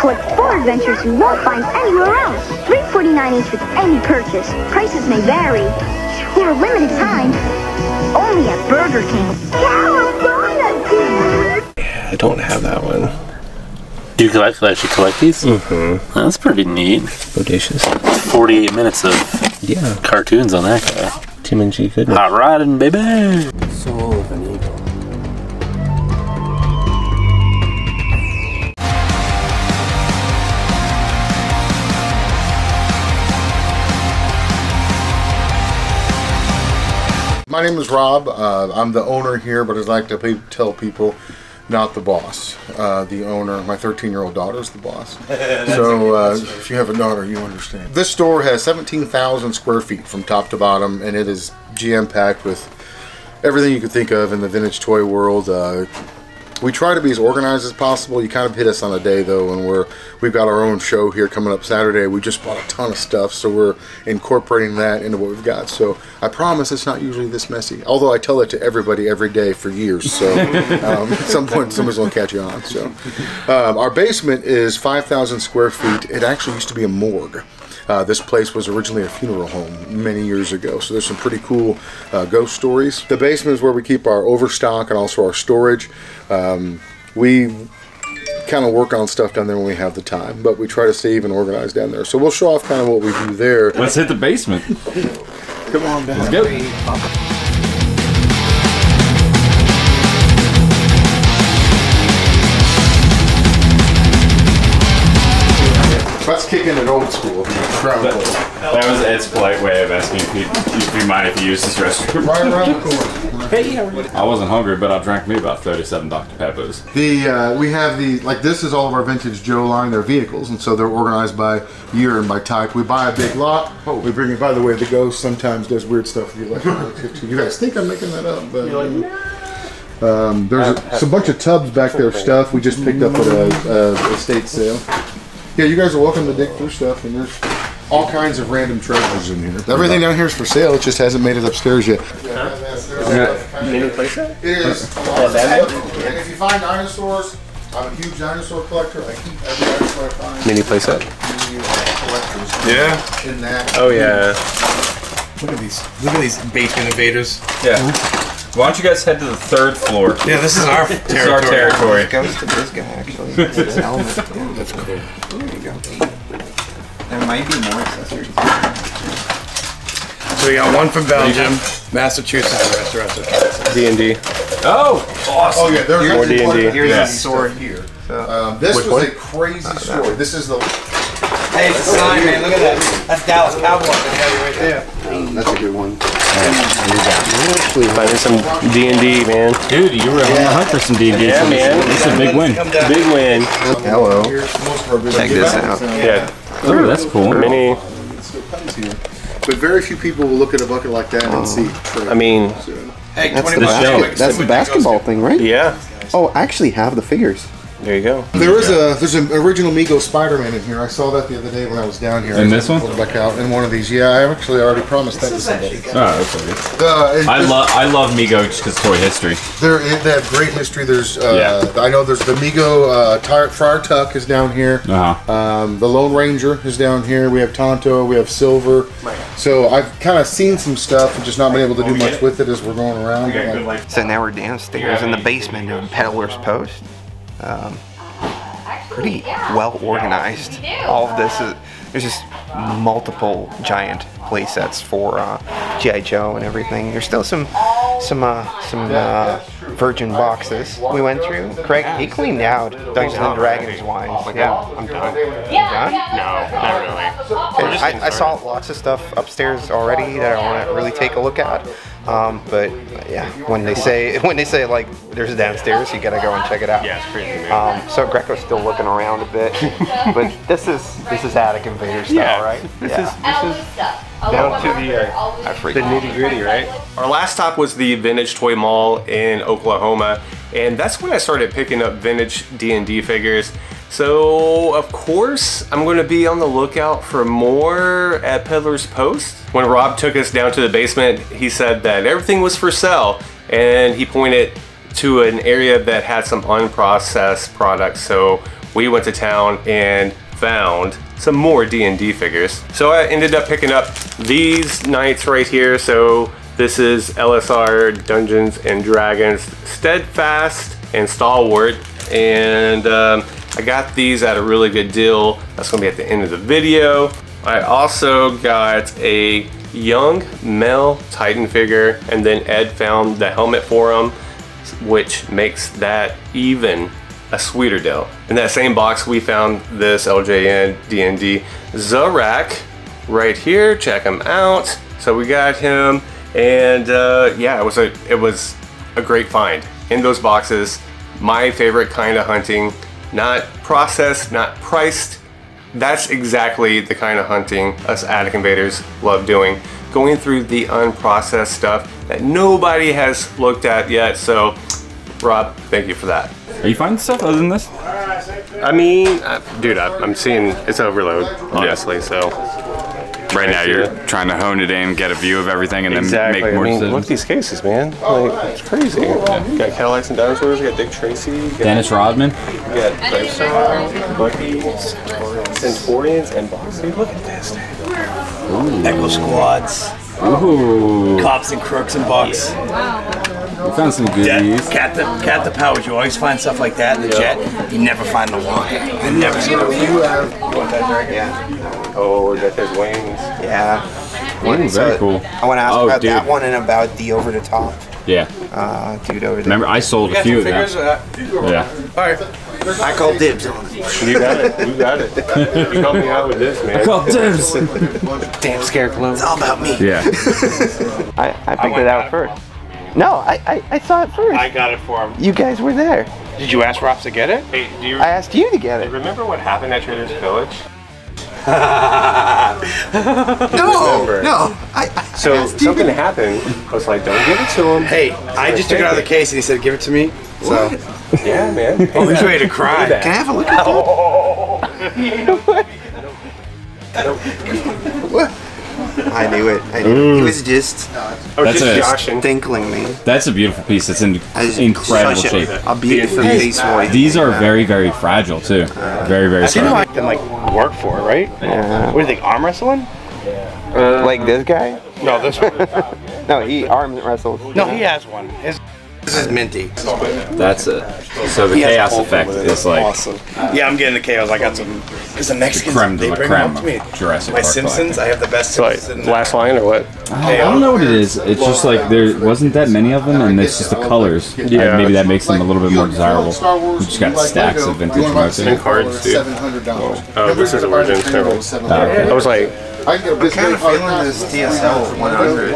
Collect 4 adventures you won't find anywhere else. $3.49 each with any purchase. Prices may vary. For a limited time, only at Burger King. California! Yeah, I don't have that one. Do you actually collect these? Mm-hmm. That's pretty neat. Bodacious. 48 minutes of cartoons on that guy. Tim and G. Goodman. Hot rodding, baby! Soul of an Eagle. My name is Rob. I'm the owner here, but as I like to tell people, not the boss. The owner. My 13-year-old daughter is the boss. So if you have a daughter, you understand. This store has 17,000 square feet from top to bottom, and it is jam-packed with everything you could think of in the vintage toy world. We try to be as organized as possible. You kind of hit us on a day, though, and we've got our own show here coming up Saturday. We just bought a ton of stuff, so we're incorporating that into what we've got. So I promise it's not usually this messy, although I tell it to everybody every day for years. So at some point, somebody's going to catch on. So our basement is 5,000 square feet. It actually used to be a morgue. This place was originally a funeral home many years ago, so there's some pretty cool ghost stories. The basement is where we keep our overstock and also our storage. We kind of work on stuff down there when we have the time, but we try to save and organize down there. So we'll show off kind of what we do there. Let's hit the basement. Come on down. Let's go. Let's kick in an old school. That was Ed's polite way of asking if you mind if you use this restroom. Right around the corner. Hey, I wasn't hungry, but I drank me about 37 Dr. Peppers. We have the, like, this is all of our Vintage Joe line, their vehicles, and so they're organized by year and by type. We buy a big lot. Oh, we bring it, by the way, the ghost sometimes does weird stuff with the electronics. You guys think I'm making that up, but... You're like, no. There's a bunch of tubs back there, stuff we just picked up at a estate sale. Yeah, you guys are welcome to dig through stuff, and there's all kinds of random treasures in here. Everything down here is for sale, it just hasn't made it upstairs yet. Huh? You need to place that? It is. And if you find dinosaurs, I'm a huge dinosaur collector. I keep every dinosaur I find. Mini playset? Yeah. In that. Oh, yeah. Look at these basement invaders. Yeah. Why don't you guys head to the 3rd floor? Yeah, this is our territory. This is our territory. It goes to this guy, actually. It's an element. Yeah, that's cool. There you go. There might be more accessories. So we got one from Belgium, Massachusetts, and the rest are Massachusetts. D&D. Oh! Awesome. Oh, yeah, there's more D&D. Here's a sword here. This was a crazy sword. This is the... Hey, it's a sign, man. Look at that. That's Dallas Cowboys. Right there. That's a good one. Please buy me some D&D, man. Dude, you were on the hunt for some D&D. Yeah, man. It's a big win. Big win. Hello. Check this out. Yeah. Oh, that's cool. Mini. But very few people will look at a bucket like that and see. I mean, that's the basketball thing, right? Yeah. Oh, I actually have the figures. There you go. There's an original Mego Spider-Man in here. I saw that the other day when I was down here. And this one? Back out in one of these. Yeah, I actually already promised that to somebody. Oh, okay. I love Mego just because toy history. They have great history. There's I know there's the Mego Friar Tuck is down here. The Lone Ranger is down here. We have Tonto. We have Silver. So I've kind of seen some stuff and just not been able to do much with it as we're going around. So now we're downstairs in the basement of Peddler's Post. Pretty well organized. All of this is, there's just multiple giant play sets for G.I. Joe and everything. There's still some virgin boxes we went through. Craig, he cleaned out Dungeons and Dragons wines. Yeah, I'm done. No, not really. I saw lots of stuff upstairs already that I want to really take a look at. But yeah, when they say like there's downstairs, you gotta go and check it out. Yeah, it's crazy. So Greco's still looking around a bit, but this is Attic Invader style, yeah, right? This is down to the nitty gritty, right? Our last stop was the Vintage Toy Mall in Oklahoma, and that's when I started picking up vintage D&D figures. So of course I'm going to be on the lookout for more at Peddler's Post. When Rob took us down to the basement, he said that everything was for sale, and he pointed to an area that had some unprocessed products. So we went to town and found some more D&D figures. So I ended up picking up these knights right here. So this is LSR Dungeons and Dragons, Steadfast and Stalwart, and I got these at a really good deal. That's gonna be at the end of the video. I also got a young male Titan figure, and then Ed found the helmet for him, which makes that even a sweeter deal. In that same box, we found this LJN D&D Zarak right here. Check him out. So we got him, and yeah, it was a great find. In those boxes, my favorite kind of hunting. Not processed, not priced. That's exactly the kind of hunting us Attic Invaders love doing. Going through the unprocessed stuff that nobody has looked at yet. So, Rob, thank you for that. Are you finding stuff other than this? I mean, dude, I'm seeing it's overload, honestly, yeah. Right now you're trying to hone it in, get a view of everything, and exactly. Then make more decisions. Look at these cases, man. Like, it's crazy. Yeah. You got Cadillacs and Dinosaurs, you got Dick Tracy, you got Dennis Rodman, you got Crystar, Bucky's, Centurions, and Boxing. Look at this, dude. Echo Squads. Ooh. Cops and Crooks and Bucks. Yeah. We found some goodies. Cat the Powers, you always find stuff like that in the jet. You never find the one. You never see the one. You want that dragon? Yeah. Oh, we got those wings. Yeah. Wings, very cool. I want to ask about that one and about the over the top. Yeah. Dude over there. Remember, I sold a few of them. Yeah. All right. I called dibs on it. You got it. You got it. You helped me out with this, man. I called dibs. Damn scared clone. It's all about me. Yeah. I picked it out first. No, I saw it first. I got it for him. You guys were there. Did you ask Rops to get it? Hey, do you? I asked you to get it. Remember what happened at Trader's Village? So something happened. I was like, don't give it to him. Hey, I just took it out of the case and he said, give it to me. So, yeah, man. Oh, he's ready to cry. Can I have a look at that? I knew it. It was just tinkling me. That's a beautiful piece. That's in incredible shape. I'll be in face white. These are very, very fragile too. Very, very fragile. I can like work for it, right? What do you think? Arm wrestling? Like this guy? No, this one. No, he arm wrestles. No, he has one. This is minty. That's it. So the chaos effect is like awesome. Yeah, I'm getting the chaos. I got some. There's a Mexican. They bring them up to me. Jurassic Park. My Simpsons. I have the best Simpsons. Last line or what? I don't know what it is. It's just like there wasn't that many of them, and it's just the colors. Yeah. Maybe that makes them a little bit more desirable. We just got stacks of vintage cards. And cards, dude. Oh, this is a Origins table. I was like, I'm kind of feeling this TSR 100.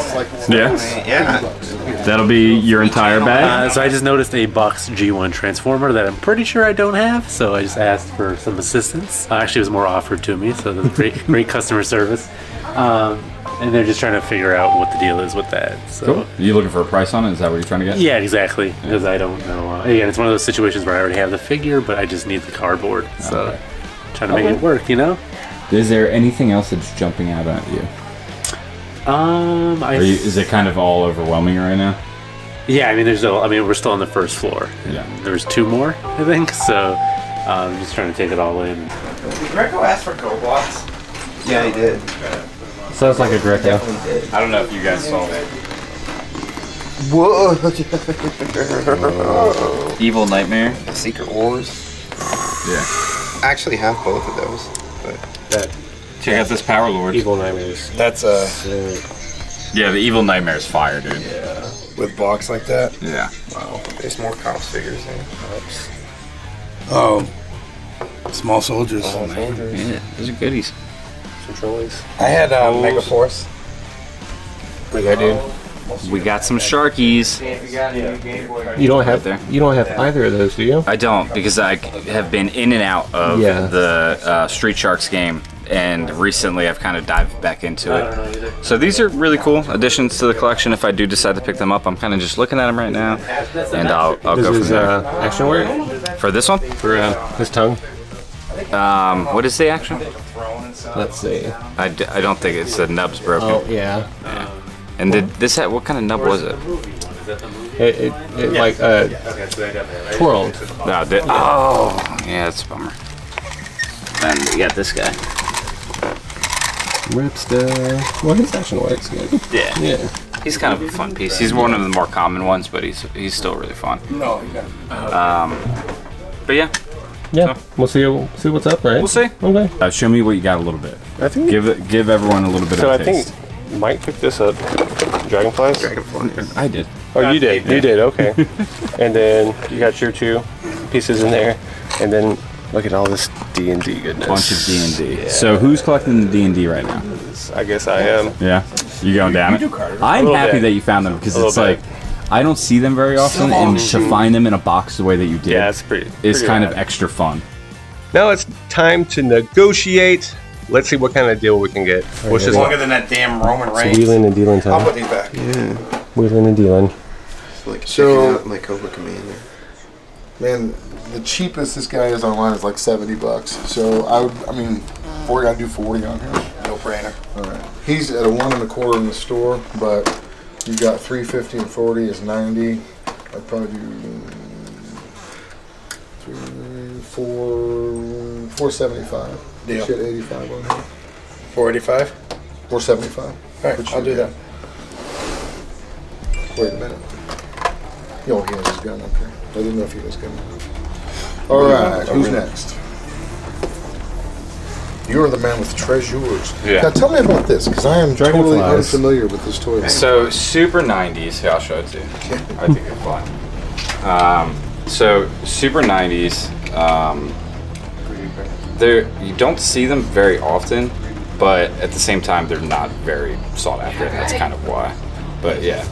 Yeah. Yeah. That'll be your entire bag? So I just noticed a box G1 Transformer that I'm pretty sure I don't have, so I just asked for some assistance. Actually, it was more offered to me, so that's great, great customer service. And they're just trying to figure out what the deal is with that. So. Cool. Are you looking for a price on it? Is that what you're trying to get? Yeah, exactly. Because I don't know. Again, it's one of those situations where I already have the figure, but I just need the cardboard. So I'm trying to make it work, you know? Is there anything else that's jumping out at you? Is it kind of all overwhelming right now? Yeah, I mean, we're still on the first floor. Yeah, there's two more, I think. So I'm just trying to take it all in. Did Greco ask for go blocks? Yeah, he did. Sounds like a Greco. I don't know if you guys saw it. Whoa! Whoa. Evil Nightmare, Secret Wars. Yeah, I actually have both of those, but that. Check out this Power Lord. Evil Nightmares. That's a... Yeah, the Evil Nightmare's fire, dude. Yeah. With blocks like that? Yeah. Wow. There's more cops figures in. Oh. Small soldiers. Small soldiers. Yeah, those are goodies. Some trolleys. I had Mega Force. We got We got some Sharkies. You don't have there. You don't have either of those, do you? I don't, because I have been in and out of the Street Sharks game, and recently I've kind of dived back into it. So these are really cool additions to the collection. If I do decide to pick them up, I'm kind of just looking at them right now, and I'll go from there. Action word for this one? For his tongue. What is the action? Let's see. I don't think it's the nub's broken. Oh yeah. And did this hat? What kind of nub was it? It like twirled. No, yeah, that's a bummer. And we got this guy. Ripster. Well, his action works good. Yeah. Yeah. He's kind of a fun piece. He's one of the more common ones, but he's still really fun. No. But yeah. Yeah. So. We'll see what's up, right? We'll see. Okay. Show me what you got a little bit. I think give everyone a little bit of a taste. Mike picked this up. Dragonflies? Dragonflies. I did. Oh, you did. You did, okay. And then you got your two pieces in there. And then look at all this D&D goodness. Bunch of D&D. Yeah. So who's collecting the D&D right now? I guess I am. Yeah. You going down it? I'm happy that you found them, because it's like, I don't see them very often, and to find them in a box the way that you did is kind of extra fun. Now it's time to negotiate. Let's see what kind of deal we can get. Which is longer than that damn Roman Reigns. Wheeling and dealing time. I'll put these back. Yeah. Wheeling and dealing. So like checking out my Cobra Commander. Man, the cheapest this guy is online is like $70. So I mean, I do 40 on him. No brainer. All right. He's at a 125 in the store, but you got 350 and 40 is 90. I'd probably do 475. Deal. Shit, 85 on here. 485? 475. Alright, I'll do that. Wait a minute. Yo, he has his gun up here. I didn't know if he was gonna. Alright, who's next? You're the man with treasures. Yeah. Now tell me about this, because I am totally unfamiliar with this toy. So, Super 90s, here, I'll show it to you. I think it's fun. So, Super 90s, you don't see them very often, but at the same time, they're not very sought after. That's kind of why. But yeah,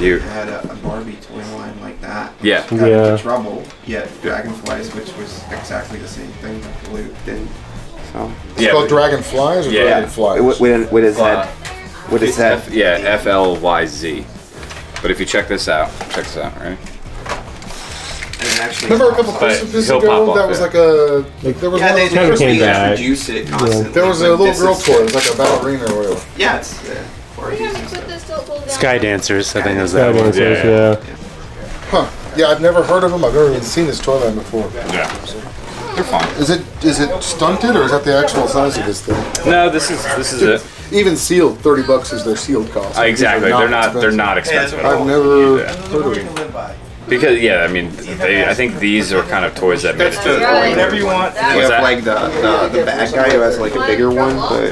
you had a Barbie toy line like that. Yeah, got into trouble. Yeah, Dragonflies, which was exactly the same thing. Luke didn't. So it's called Dragonflies or Dragonflies. With his head. With his head. Yeah, FLYZ. But if you check this out, right? Remember a couple Christmases ago that was like a there was there was a little girl toy, it was like a ballerina or whatever. Yeah, it's Sky Dancers, I think it was that one. Yeah. Huh. Yeah, I've never heard of them. I've never even seen this toy line before. Yeah. They're fine. Is it stunted or is that the actual size of this thing? No, this is it. Even sealed, $30 is their sealed cost. Exactly. They're not expensive at all. I've never heard of them. Because I mean, I think these are kind of toys that made it to the point. Whatever you want. You have like the bad guy who has like a bigger one, but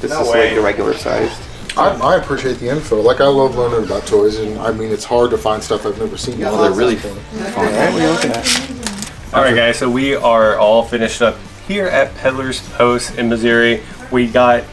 this is like the regular size. I appreciate the info. Like I love learning about toys, and I mean it's hard to find stuff I've never seen. They're really fun. All right, guys. So we are all finished up here at Peddler's Post in Missouri. We got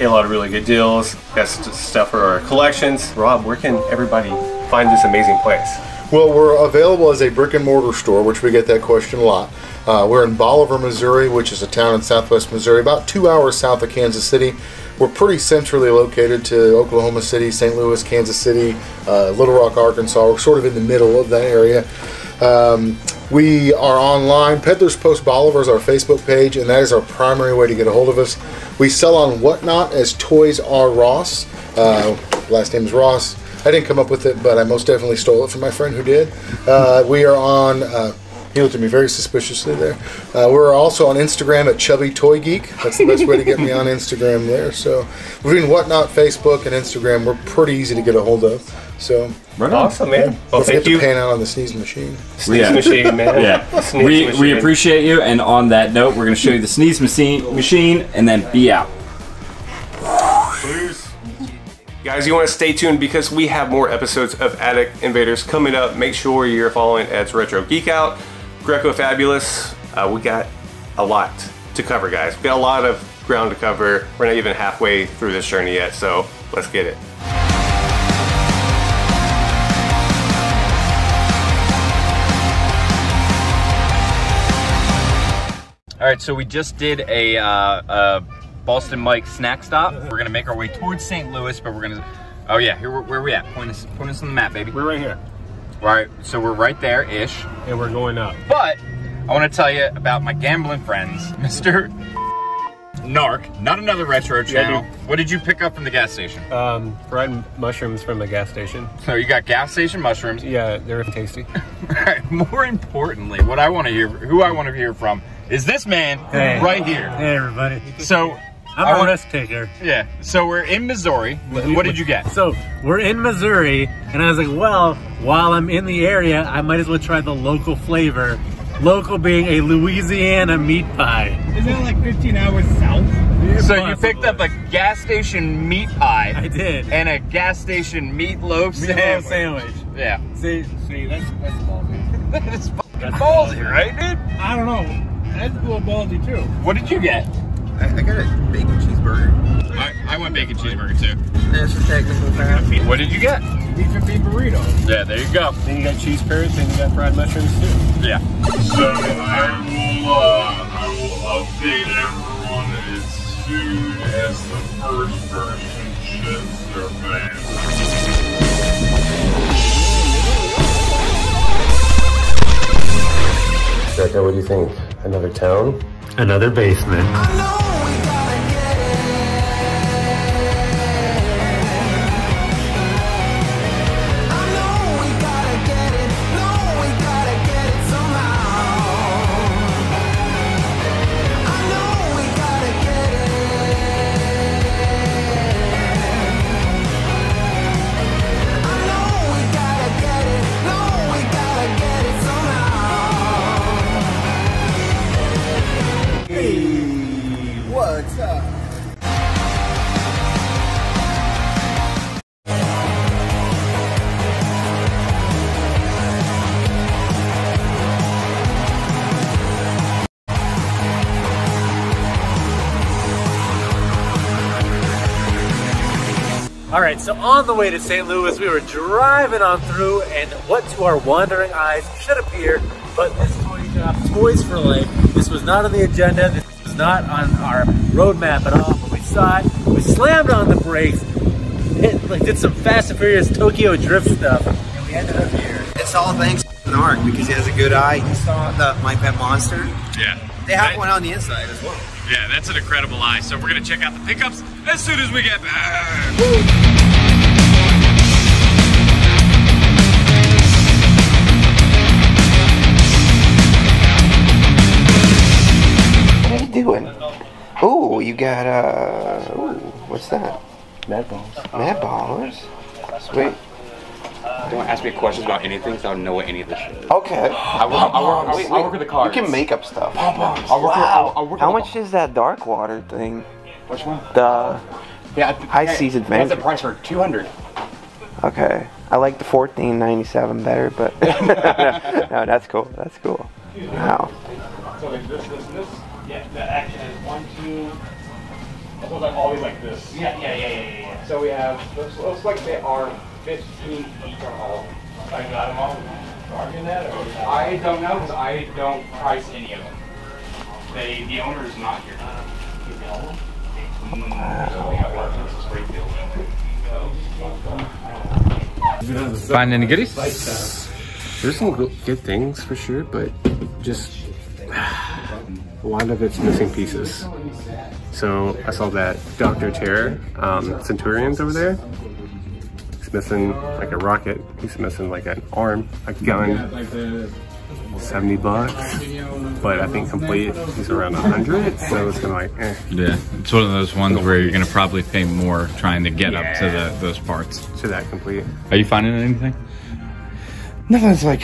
a lot of really good deals. Got stuff for our collections. Rob, where can everybody find this amazing place? Well, we're available as a brick-and-mortar store, which we get that question a lot. We're in Bolivar, Missouri, which is a town in southwest Missouri, about 2 hours south of Kansas City. We're pretty centrally located to Oklahoma City, St. Louis, Kansas City, Little Rock, Arkansas. We're sort of in the middle of that area. We are online. Peddler's Post Bolivar is our Facebook page, and that is our primary way to get a hold of us. We sell on Whatnot as Toys R Ross. Last name is Ross. I didn't come up with it, but I most definitely stole it from my friend who did. We are on, he looked at me very suspiciously there. We're also on Instagram at Chubby Toy Geek. That's the best way to get me on Instagram there. So between Whatnot, Facebook, and Instagram, we're pretty easy to get a hold of. So awesome, man. Yeah. Well, thank you. Pan out on the sneezing machine. Sneeze machine, man. Yeah. We appreciate you. And on that note, we're going to show you the sneeze machine and then be out. Peace. Guys, you want to stay tuned because we have more episodes of Attic Invaders coming up. Make sure you're following Ed's Retro Geek Out, Greco Fabulous. We got a lot to cover, guys. We've got a lot of ground to cover. We're not even halfway through this journey yet, so let's get it. All right, so we just did a Boston Mike snack stop. We're gonna make our way towards St. Louis, but we're gonna, oh yeah, here, where are we at? Point us on the map, baby. We're right here. All right, so we're right there-ish. And we're going up. But I wanna tell you about my gambling friends, Mr. Narc, not another retro channel. Yeah, what did you pick up from the gas station? Fried mushrooms from the gas station. So you got gas station mushrooms. Yeah, they're tasty. All right, more importantly, what I wanna hear, who I wanna hear from is this man right here. Hey, everybody. So, I'm a risk taker. Yeah, so we're in Missouri. What did you get? So, we're in Missouri, and I was like, well, while I'm in the area, I might as well try the local flavor. Local being a Louisiana meat pie. Isn't that like 15 hours south? So possibly. You picked up a gas station meat pie. I did. And a gas station meatloaf sandwich. Yeah. See, that's ballsy. That is fucking ballsy, right, dude? I don't know. That's a little ballsy too. What did you get? I got a bacon cheeseburger. I went bacon cheeseburger too. That's a technical time. What did you get? Pizza beef burrito. Yeah, there you go. Then you got cheese curds, then you got fried mushrooms too. Yeah. So I will update everyone as soon as the first person sheds their pants. Becca, what do you think? Another town, another basement. I know we gotta get it. No, we gotta get it somehow. I know we gotta get it. I know we gotta get it. No, we gotta get it somehow. Hey, what's up? All right, so on the way to St. Louis, we were driving on through, and what to our wandering eyes should appear but this toy shop, Toys for Life. This was not on the agenda, this was not on our roadmap at all, but we saw it, we slammed on the brakes, did some Fast and Furious Tokyo Drift stuff, and we ended up here. It's all thanks to Narc, because he has a good eye. He saw the My Pet Monster. Yeah. They have one on the inside as well. Yeah, that's an incredible eye, so we're going to check out the pickups as soon as we get back. Woo. Oh, you got ooh, what's that? Mad balls. Mad ballers. Wait. Don't ask me questions about anything, so I don't know what any of this shit is. Okay. I work in the cars. You can make up stuff. Pom-poms. Wow. How much is that dark water thing? Which one? The High Seas Adventure. That's the price for $200. Okay. I like the $14.97 better, but no, that's cool. That's cool. Wow. So like this. Yeah, the action is 1, 2. It goes like always like this. Yeah. So we have, looks like they are 15 each on all of them. I got them all. Charging that? Or I don't know because I don't price any of them. The owner is not here. Find any goodies? There's some good things for sure, but just a lot of it's missing pieces. So I saw that Dr. Terror, Centurions over there. He's missing like a rocket. He's missing like an arm, a gun. $70, but I think complete is around 100. So it's kind of like, eh. Yeah, it's one of those ones where you're gonna probably pay more trying to get up to those parts. To that complete. Are you finding anything? Nothing's like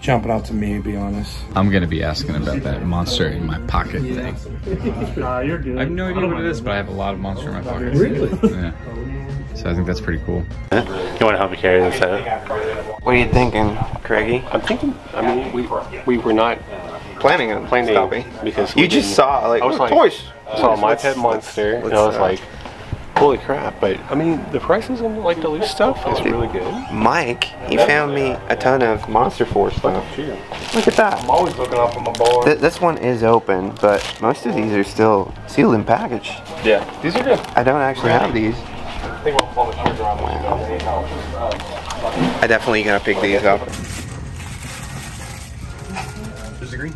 jumping out to me, to be honest. I'm gonna be asking about that monster in my pocket thing. You're good. I have no idea what it is, but I have a lot of monster in my pocket. Really? Yeah. So I think that's pretty cool. You wanna help me carry this out? What are you thinking, Craigie? I'm thinking, I mean, we were not planning on stopping. Because you just saw, like, I saw My Pet Monster, and I was like, holy crap. But I mean, the prices on like the loose stuff is really good. Mike, he found me a ton of Monster Force stuff. Look at that. I'm always looking up on my board. This one is open, but most of these are still sealed and packaged. Yeah, these are good. I don't actually have these. Wow. I definitely gotta pick these up. There's the green.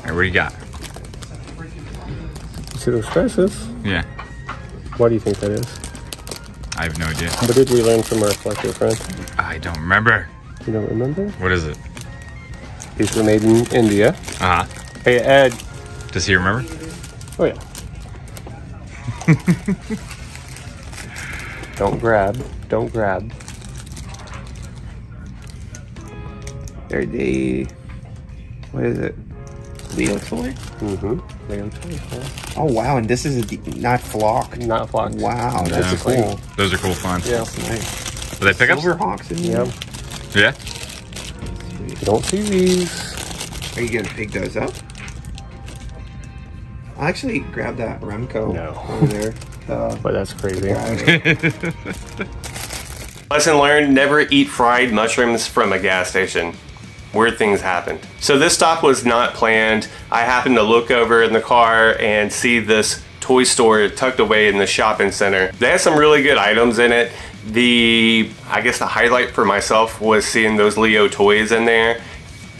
Alright, what do you got? See those prices? Yeah. Why do you think that is? I have no idea. What did we learn from our collective friend? I don't remember. You don't remember? What is it? These were made in India. Uh huh. Hey, Ed. Does he remember? Oh yeah. Don't grab. Don't grab. They're the... What is it? Leo toy? Mm-hmm. Leo toy. Yeah. Oh wow, and this is a... Not flock. Not flock. Wow, yeah. That's cool. Those are cool fonts. Yeah. Nice. Are they pickups? Silverhawks in here. Yep. Yeah? You don't see these. Are you gonna pick those up? I actually grabbed that Remco over there. But that's crazy. Lesson learned, never eat fried mushrooms from a gas station. Weird things happened. So this stop was not planned. I happened to look over in the car and see this toy store tucked away in the shopping center. They had some really good items in it. I guess the highlight for myself was seeing those Leo toys in there.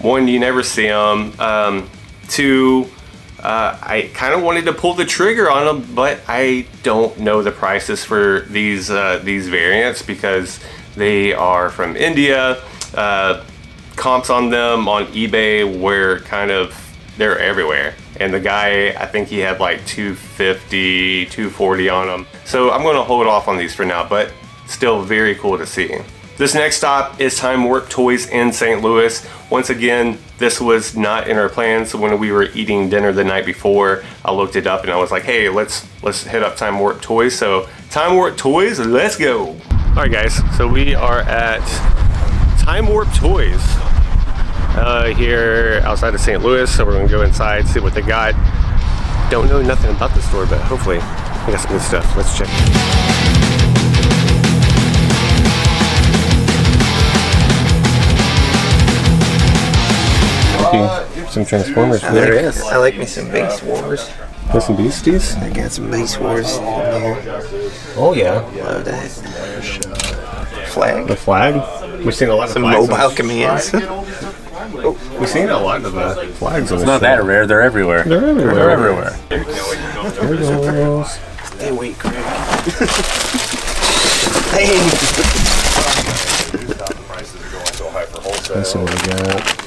One, you never see them. Two, I kind of wanted to pull the trigger on them, but I don't know the prices for these variants because they are from India. Comps on them on eBay were kind of, they're everywhere. And the guy, I think he had like 250, 240 on them. So I'm going to hold off on these for now, but still very cool to see. This next stop is Time Warp Toys in St. Louis. Once again, this was not in our plans. So when we were eating dinner the night before, I looked it up and I was like, hey, let's hit up Time Warp Toys. So Time Warp Toys, let's go. All right guys, so we are at Time Warp Toys here outside of St. Louis. So we're gonna go inside, see what they got. Don't know nothing about the store, but hopefully they got some good stuff. Let's check. Some Transformers. There it is. I like me some Beast Wars. There's some Beasties? I got some Beast Wars in there. Oh yeah. Love that. Flag. The flag. We've seen a lot of flags. Mobile commands. We've seen a lot of flags. It's not that rare. They're everywhere. They're everywhere. They're everywhere. There goes. Stay awake, Craig. Hey. That's all we got.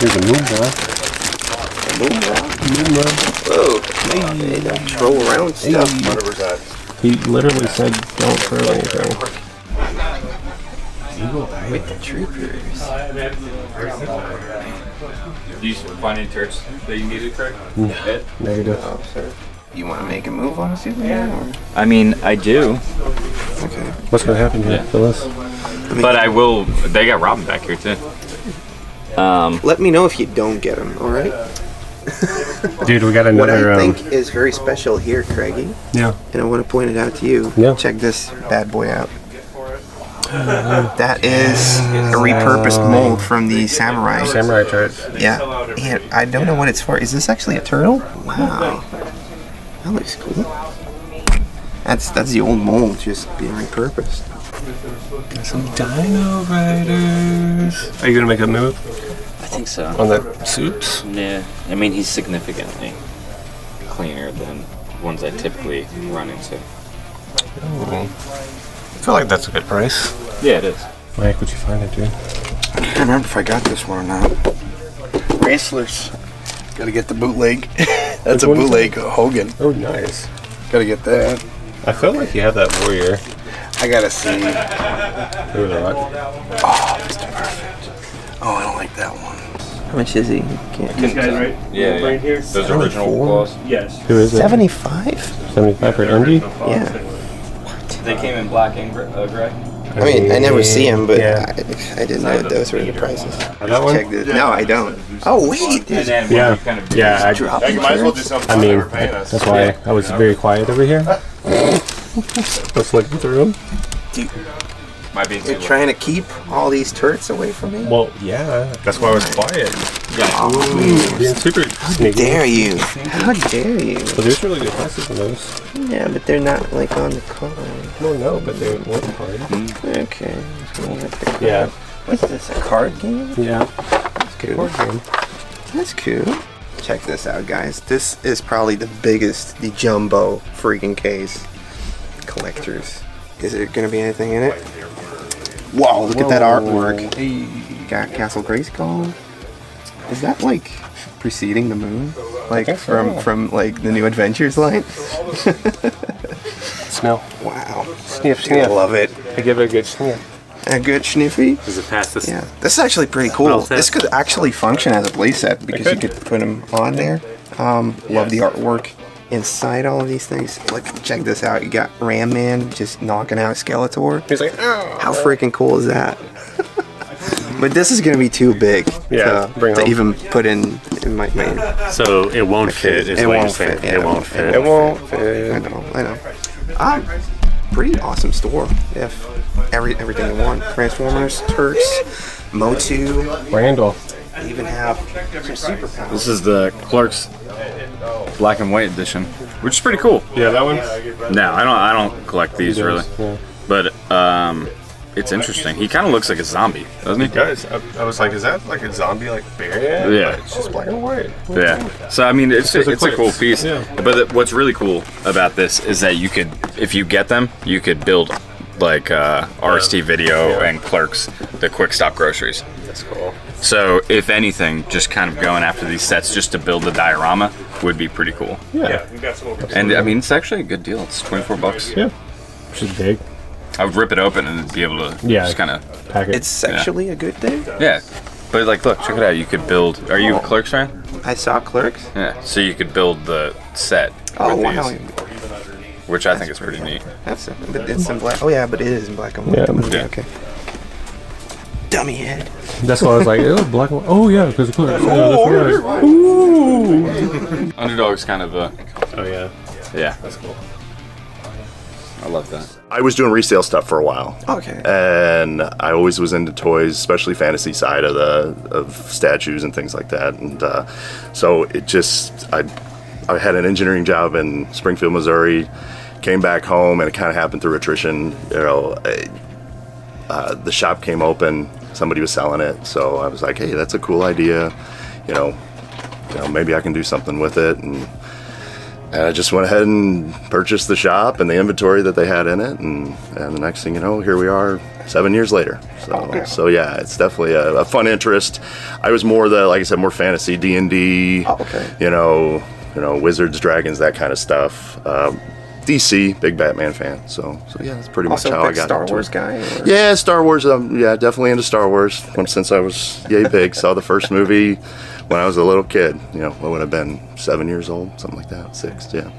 Here's a Moonblock. Whoa. Hey, don't throw around stuff. Hey. He literally said don't throw anything. With the troopers. Did you find any turrets that you needed, Craig? No. Negative. Oh, sir. You want to make a move on us either? Yeah. I mean, I do. Okay. What's going to happen here, Phyllis? But I will. They got Robin back here, too. Let me know if you don't get them, alright? Dude, we got another... What I think is very special here, Craigie. Yeah. And I want to point it out to you. Yeah. Check this bad boy out. That is a repurposed mold from the Samurai. Samurai turret. Yeah. And I don't know what it's for. Is this actually a turtle? Wow. That looks cool. That's the old mold just being repurposed. Got some Dino Riders. Are you going to make a move? I think so. On that Soups? Yeah. I mean, he's significantly cleaner than ones I typically run into. Oh. I feel like that's a good price. Yeah, it is. Mike, what'd you find it, dude? I can't remember if I got this one or not. Wrestlers. Got to get the bootleg. That's a bootleg Hogan. Oh, nice. Got to get that. I felt like you had that Warrior. I gotta see. Oh, Mr. Perfect. Oh, I don't like that one. How much is he? This guy's right, yeah, right here. Those original claws. Yes. Who is it? 75? 75 for Indy? Yeah. What? They came in black and gray. I mean, I never see them, but yeah. I didn't know those were the prices. That one? Yeah. No, I don't. Oh, wait! Yeah, I might as well do something. I mean, that's why I was very quiet over here. Just looking through them. Dude, you're trying to keep all these turrets away from me? Well, yeah. That's why I was quiet. Yeah. Oh, being super sneaky. How dare you? How dare you? Well, there's really good prices in those. Yeah, but they're not, like, on the card. Well, no, but they're on the card. Mm-hmm. Okay. The yeah. What's this, a card game? Yeah. That's cool. Card game. That's cool. Check this out, guys. This is probably the biggest, the jumbo freaking case. Collectors. Is there going to be anything in it? Whoa, look at that artwork. Hey. Got Castle Grayskull. Is that like preceding the moon? Like from like the New Adventures line? Smell. Wow. Sniff, sniff. I love it. I give it a good sniff. A good sniffy. Does it pass this? Yeah. This is actually pretty cool. This could actually function as a playset because you could put them on there. Love the artwork. Inside all of these things, look, check this out. You got Ram Man just knocking out Skeletor. He's like, oh, how freaking cool is that? But this is gonna be too big. Yeah, to even put in my main. So it won't fit. It won't fit. It won't fit. It won't fit. I know. I know. Pretty awesome store. If everything you want, Transformers, Turks, Motu, Randall. They even have some superpowers. This is the Clerks black and white edition, which is pretty cool. Yeah, that one. No, I don't collect these really, but it's interesting. He kind of looks like a zombie, doesn't he? He does. I was like, is that like a zombie like bear? Yeah, but it's just black and white. Yeah. So I mean, it's a cool piece. Yeah. But what's really cool about this is that you could, if you get them, you could build like RST Video and Clerks, the Quick Stop groceries. That's cool. So if anything, just kind of going after these sets just to build the diorama would be pretty cool. Yeah. And I mean, it's actually a good deal. It's 24 bucks. Yeah. Which is big. I would rip it open and be able to just kind of pack it. It's actually a good thing. Yeah. But like, look, check it out. You could build. Are you a Clerks fan? I saw Clerks. Yeah. So you could build the set. Oh, wow. These, which I think is pretty neat. That's it. But it's in black. Oh, yeah, but it is in black and white. Yeah. Okay. Dummy head. That's why I was like, oh, black and white. Oh, yeah, because it's Ooh. Underdog's kind of a. Oh, yeah. Yeah. That's cool. I love that. I was doing resale stuff for a while. Okay. And I always was into toys, especially fantasy side of the statues and things like that. And so it just, I had an engineering job in Springfield, Missouri, came back home, and it kind of happened through attrition. You know, the shop came open, somebody was selling it, so I was like, hey, that's a cool idea, you know, maybe I can do something with it, and I just went ahead and purchased the shop and the inventory that they had in it, and the next thing you know, here we are 7 years later. So, so yeah, it's definitely a fun interest. I was more the, like I said, more fantasy, D&D, you know, wizards, dragons, that kind of stuff. DC, big Batman fan, so yeah, that's pretty much how I got into it. Star Wars guy? Or? Yeah, Star Wars, yeah, definitely into Star Wars since I was yay big. Saw the first movie when I was a little kid, you know, I would have been 7 years old, something like that, six, yeah.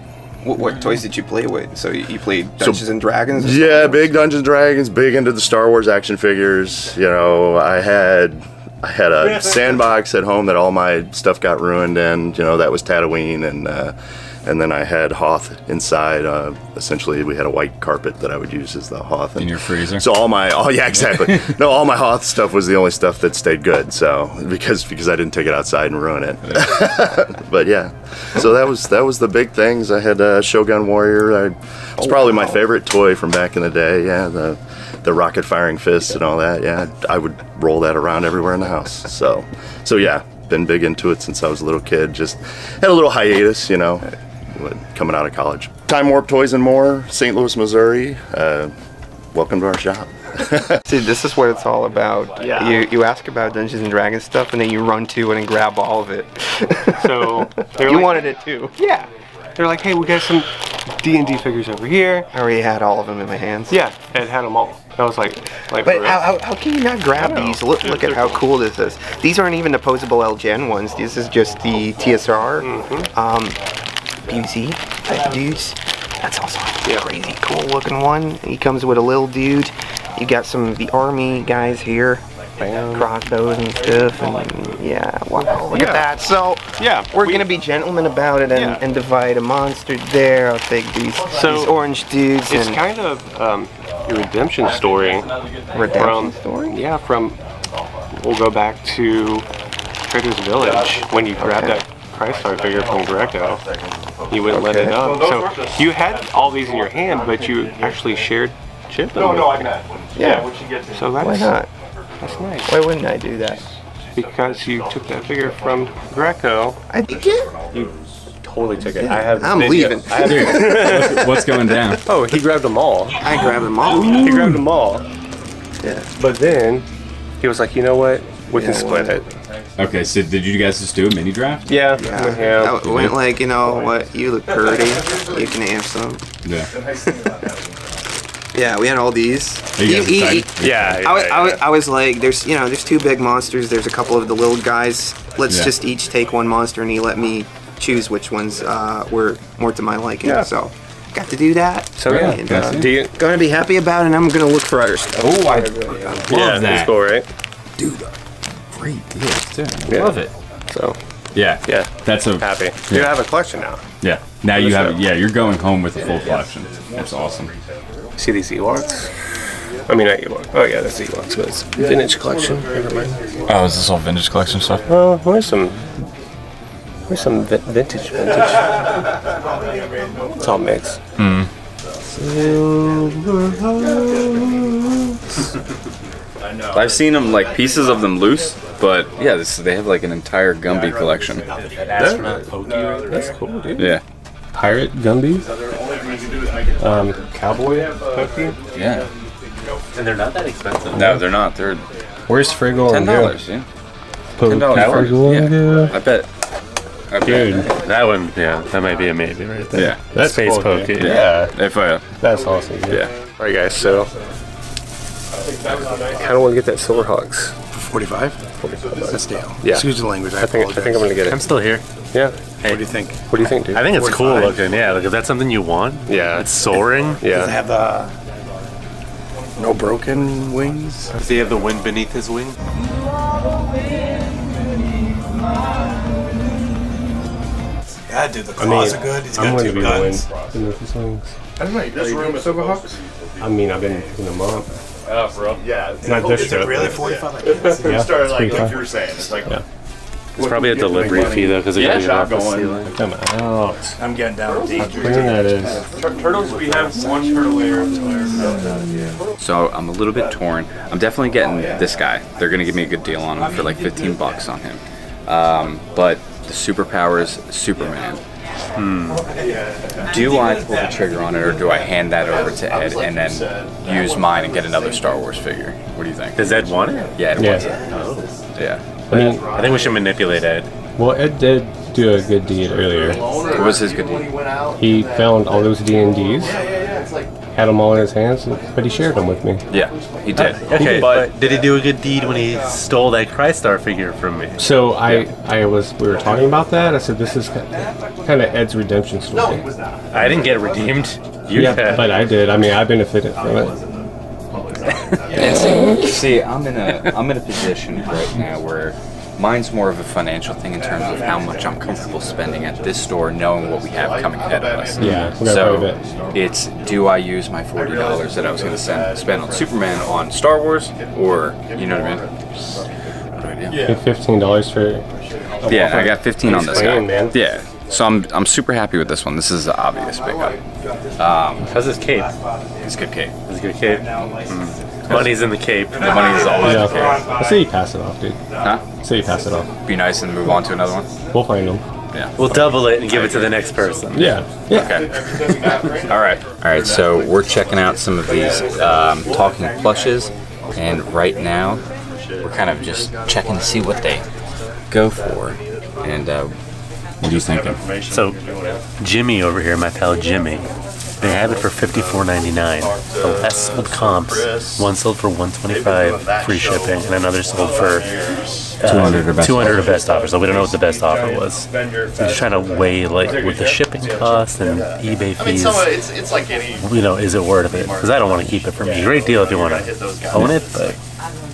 What toys did you play with? So you played Dungeons and Dragons? Yeah, big Dungeons and Dragons, big into the Star Wars action figures, you know, I had a sandbox at home that all my stuff got ruined in, you know, that was Tatooine, and then I had Hoth inside. Essentially, we had a white carpet that I would use as the Hoth. In your freezer. So all my, oh yeah, exactly. No, all my Hoth stuff was the only stuff that stayed good. So because I didn't take it outside and ruin it. Yeah. But yeah, so that was the big things. I had Shogun Warrior. It's probably my favorite toy from back in the day. Yeah, the rocket firing fists and all that. Yeah, I would roll that around everywhere in the house. So yeah, been big into it since I was a little kid. Just had a little hiatus, you know. Coming out of college. Time Warp Toys and More, St. Louis, Missouri. Welcome to our shop. See, this is what it's all about. Yeah. You ask about Dungeons and Dragons stuff, and then you run to it and grab all of it. So you like, wanted it too. Yeah. They're like, hey, we got some D&D figures over here. I already had all of them in my hands. Yeah, Ed had them all. I was like but how can you not grab these? Look at how cool this is. These aren't even the posable LJN ones. This is just the TSR. Mm-hmm. Busey type dudes. That's also a crazy cool looking one. He comes with a little dude. You got some of the army guys here. Crossbows and stuff, and yeah, wow, look at that. So yeah, we're gonna be gentlemen about it, and, and divide a monster there. I'll take these, these orange dudes. It's kind of your redemption story. Redemption story? Yeah, from we'll go back to Critter's Village when you grabbed that Crystar figure from Greco. You wouldn't let it up. So you had all these in your hand, but you actually shared chip. Yeah. So why not? That's nice. Why wouldn't I do that? Because you took that figure from Greco. I did. You totally took it. I have. I'm leaving. I have dude, what's going down? Oh, he grabbed them all. I grabbed them all. Ooh. He grabbed them all. Yeah. But then he was like, you know what? We can split it. Okay, so did you guys just do a mini draft? Yeah. I went like, you know what? You look pretty. You can have some. Yeah. Yeah, we had all these. I was like, there's, you know, there's two big monsters. There's a couple of the little guys. Let's just each take one monster, and he let me choose which ones were more to my liking. Yeah. So got to do that. So and, gonna be happy about it, and I'm gonna look for other stuff. Oh, I love that. It's cool, right? Dude, great deal too. I love it. So that's a happy. Yeah. You have a collection now. Yeah, now you have. Yeah, you're going home with a full collection. That's awesome. See these Ewoks? I mean, not Ewoks. Oh yeah, that's Ewoks, but it's vintage collection. Never mind. Oh, is this all vintage collection stuff? Oh, where's some vintage? It's all mixed. Hmm. I've seen them, like pieces of them loose, but yeah, this, they have like an entire Gumby collection. That's cool, dude. Yeah. Pirate Gumby? Cowboy Pokey? Yeah. And they're not that expensive. No, they're not. They're where's Friggle? $10, dude. $10. I bet. Dude, that one. Yeah, that might be a maybe right there. Yeah, that's Space Pokey. Yeah. If that's awesome. Yeah. All right, guys. So, I kind of want to get that Silverhawks. For $45. That's deal. Yeah. Excuse the language. I think I'm gonna get it. I'm still here. Yeah. Hey. What do you think? What do you think, dude? I think it's cool looking. Yeah, like if that's something you want. Yeah. It's soaring. Yeah. Does it have the no broken wings? Does he have the wind beneath his wing? Yeah, dude. The claws are good. He's got two guns. I don't know. This room is Silverhawks. I mean, I've been picking them up. Oh, bro. Yeah. It's not this show. Is it really 45? Yeah. It started like you were saying. It's like. Yeah. It's probably a delivery fee though, because it's off the ceiling. Come out. I'm getting down deep. How clean that is. Turtles, we have one turtle layer of toys. So I'm a little bit torn. I'm definitely getting this guy. They're going to give me a good deal on him for like 15 bucks on him. But the superpowers, Superman. Do I pull the trigger on it, or do I hand that over to Ed and then use mine and get another Star Wars figure? What do you think? Does Ed want it? Yeah, Ed wants it. Oh. Yeah. I think we should manipulate Ed. Well, Ed did do a good deed earlier. What was his good deed? He found all those D&Ds, had them all in his hands, but he shared them with me. Yeah, he did. Okay, but did he do a good deed when he stole that Crystar figure from me? So we were talking about that. I said this is kind of Ed's redemption story. I didn't get redeemed. You did. But I did. I mean, I benefited from it. And see, I'm in a position right now where mine's more of a financial thing in terms of how much I'm comfortable spending at this store, knowing what we have coming ahead of us. Yeah. So it's do I use my $40 that I was going to spend on Superman on Star Wars, or you know what I mean? Yeah. $15 for. Yeah, I got 15 on this guy. Man. Yeah. So I'm super happy with this one. This is an obvious pickup. How's this cape? It's a good cape. It's a good cape. Mm. Money's in the cape. The money's always in the cape. I say you pass it off, dude. Huh? I say you pass it off. Be nice and move on to another one. We'll find them. Yeah. We'll double it and give it to the next person. Yeah. Okay. All right. All right. So we're checking out some of these talking plushes, and right now we're kind of just checking to see what they go for, and. What are you thinking? So, Jimmy over here, my pal Jimmy, they have it for $54.99. The last sold comps, one sold for $125, free shipping, and another sold for 200 or best offer. So we don't know what the best offer was. We're just trying to weigh like with the shipping costs and eBay fees. It's like any, you know, is it worth it? Because I don't want to keep it for me. Great deal if you want to own it, but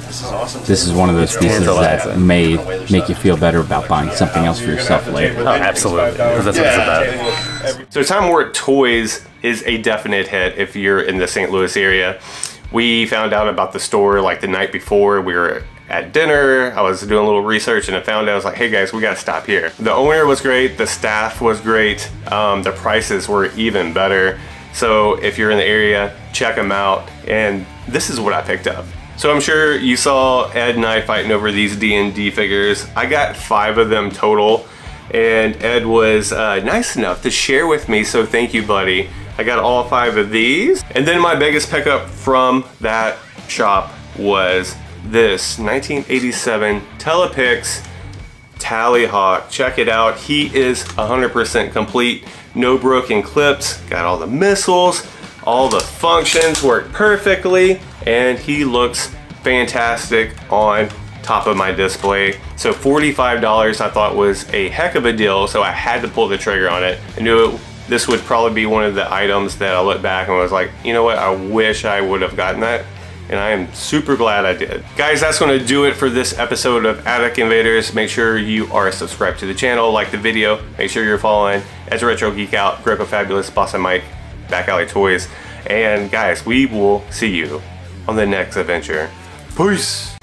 this is awesome. This is one of those pieces that may make you feel better about buying something else for yourself later. Oh, absolutely. Because that's what it's about. So Time Warp Toys is a definite hit if you're in the St. Louis area. We found out about the store like the night before. We were at dinner, I was doing a little research and I found out, I was like, hey guys, we gotta stop here. The owner was great, the staff was great, the prices were even better. So if you're in the area, check them out. And this is what I picked up. So I'm sure you saw Ed and I fighting over these D&D figures. I got 5 of them total, and Ed was nice enough to share with me, so thank you, buddy. I got all 5 of these. And then my biggest pickup from that shop was this 1987 Telepix Tallyhawk. Check it out. He is 100% complete. No broken clips. Got all the missiles. All the functions work perfectly. And he looks fantastic on top of my display. So $45 I thought was a heck of a deal. So I had to pull the trigger on it. I knew this would probably be one of the items that I look back and was like, you know what? I wish I would have gotten that. And I am super glad I did. Guys, that's gonna do it for this episode of Attic Invaders. Make sure you are subscribed to the channel, like the video, make sure you're following Ed's Retro Geek Out, Greco Fabulous, Boss and Mike, Back Alley Toys. And guys, we will see you on the next adventure. Peace.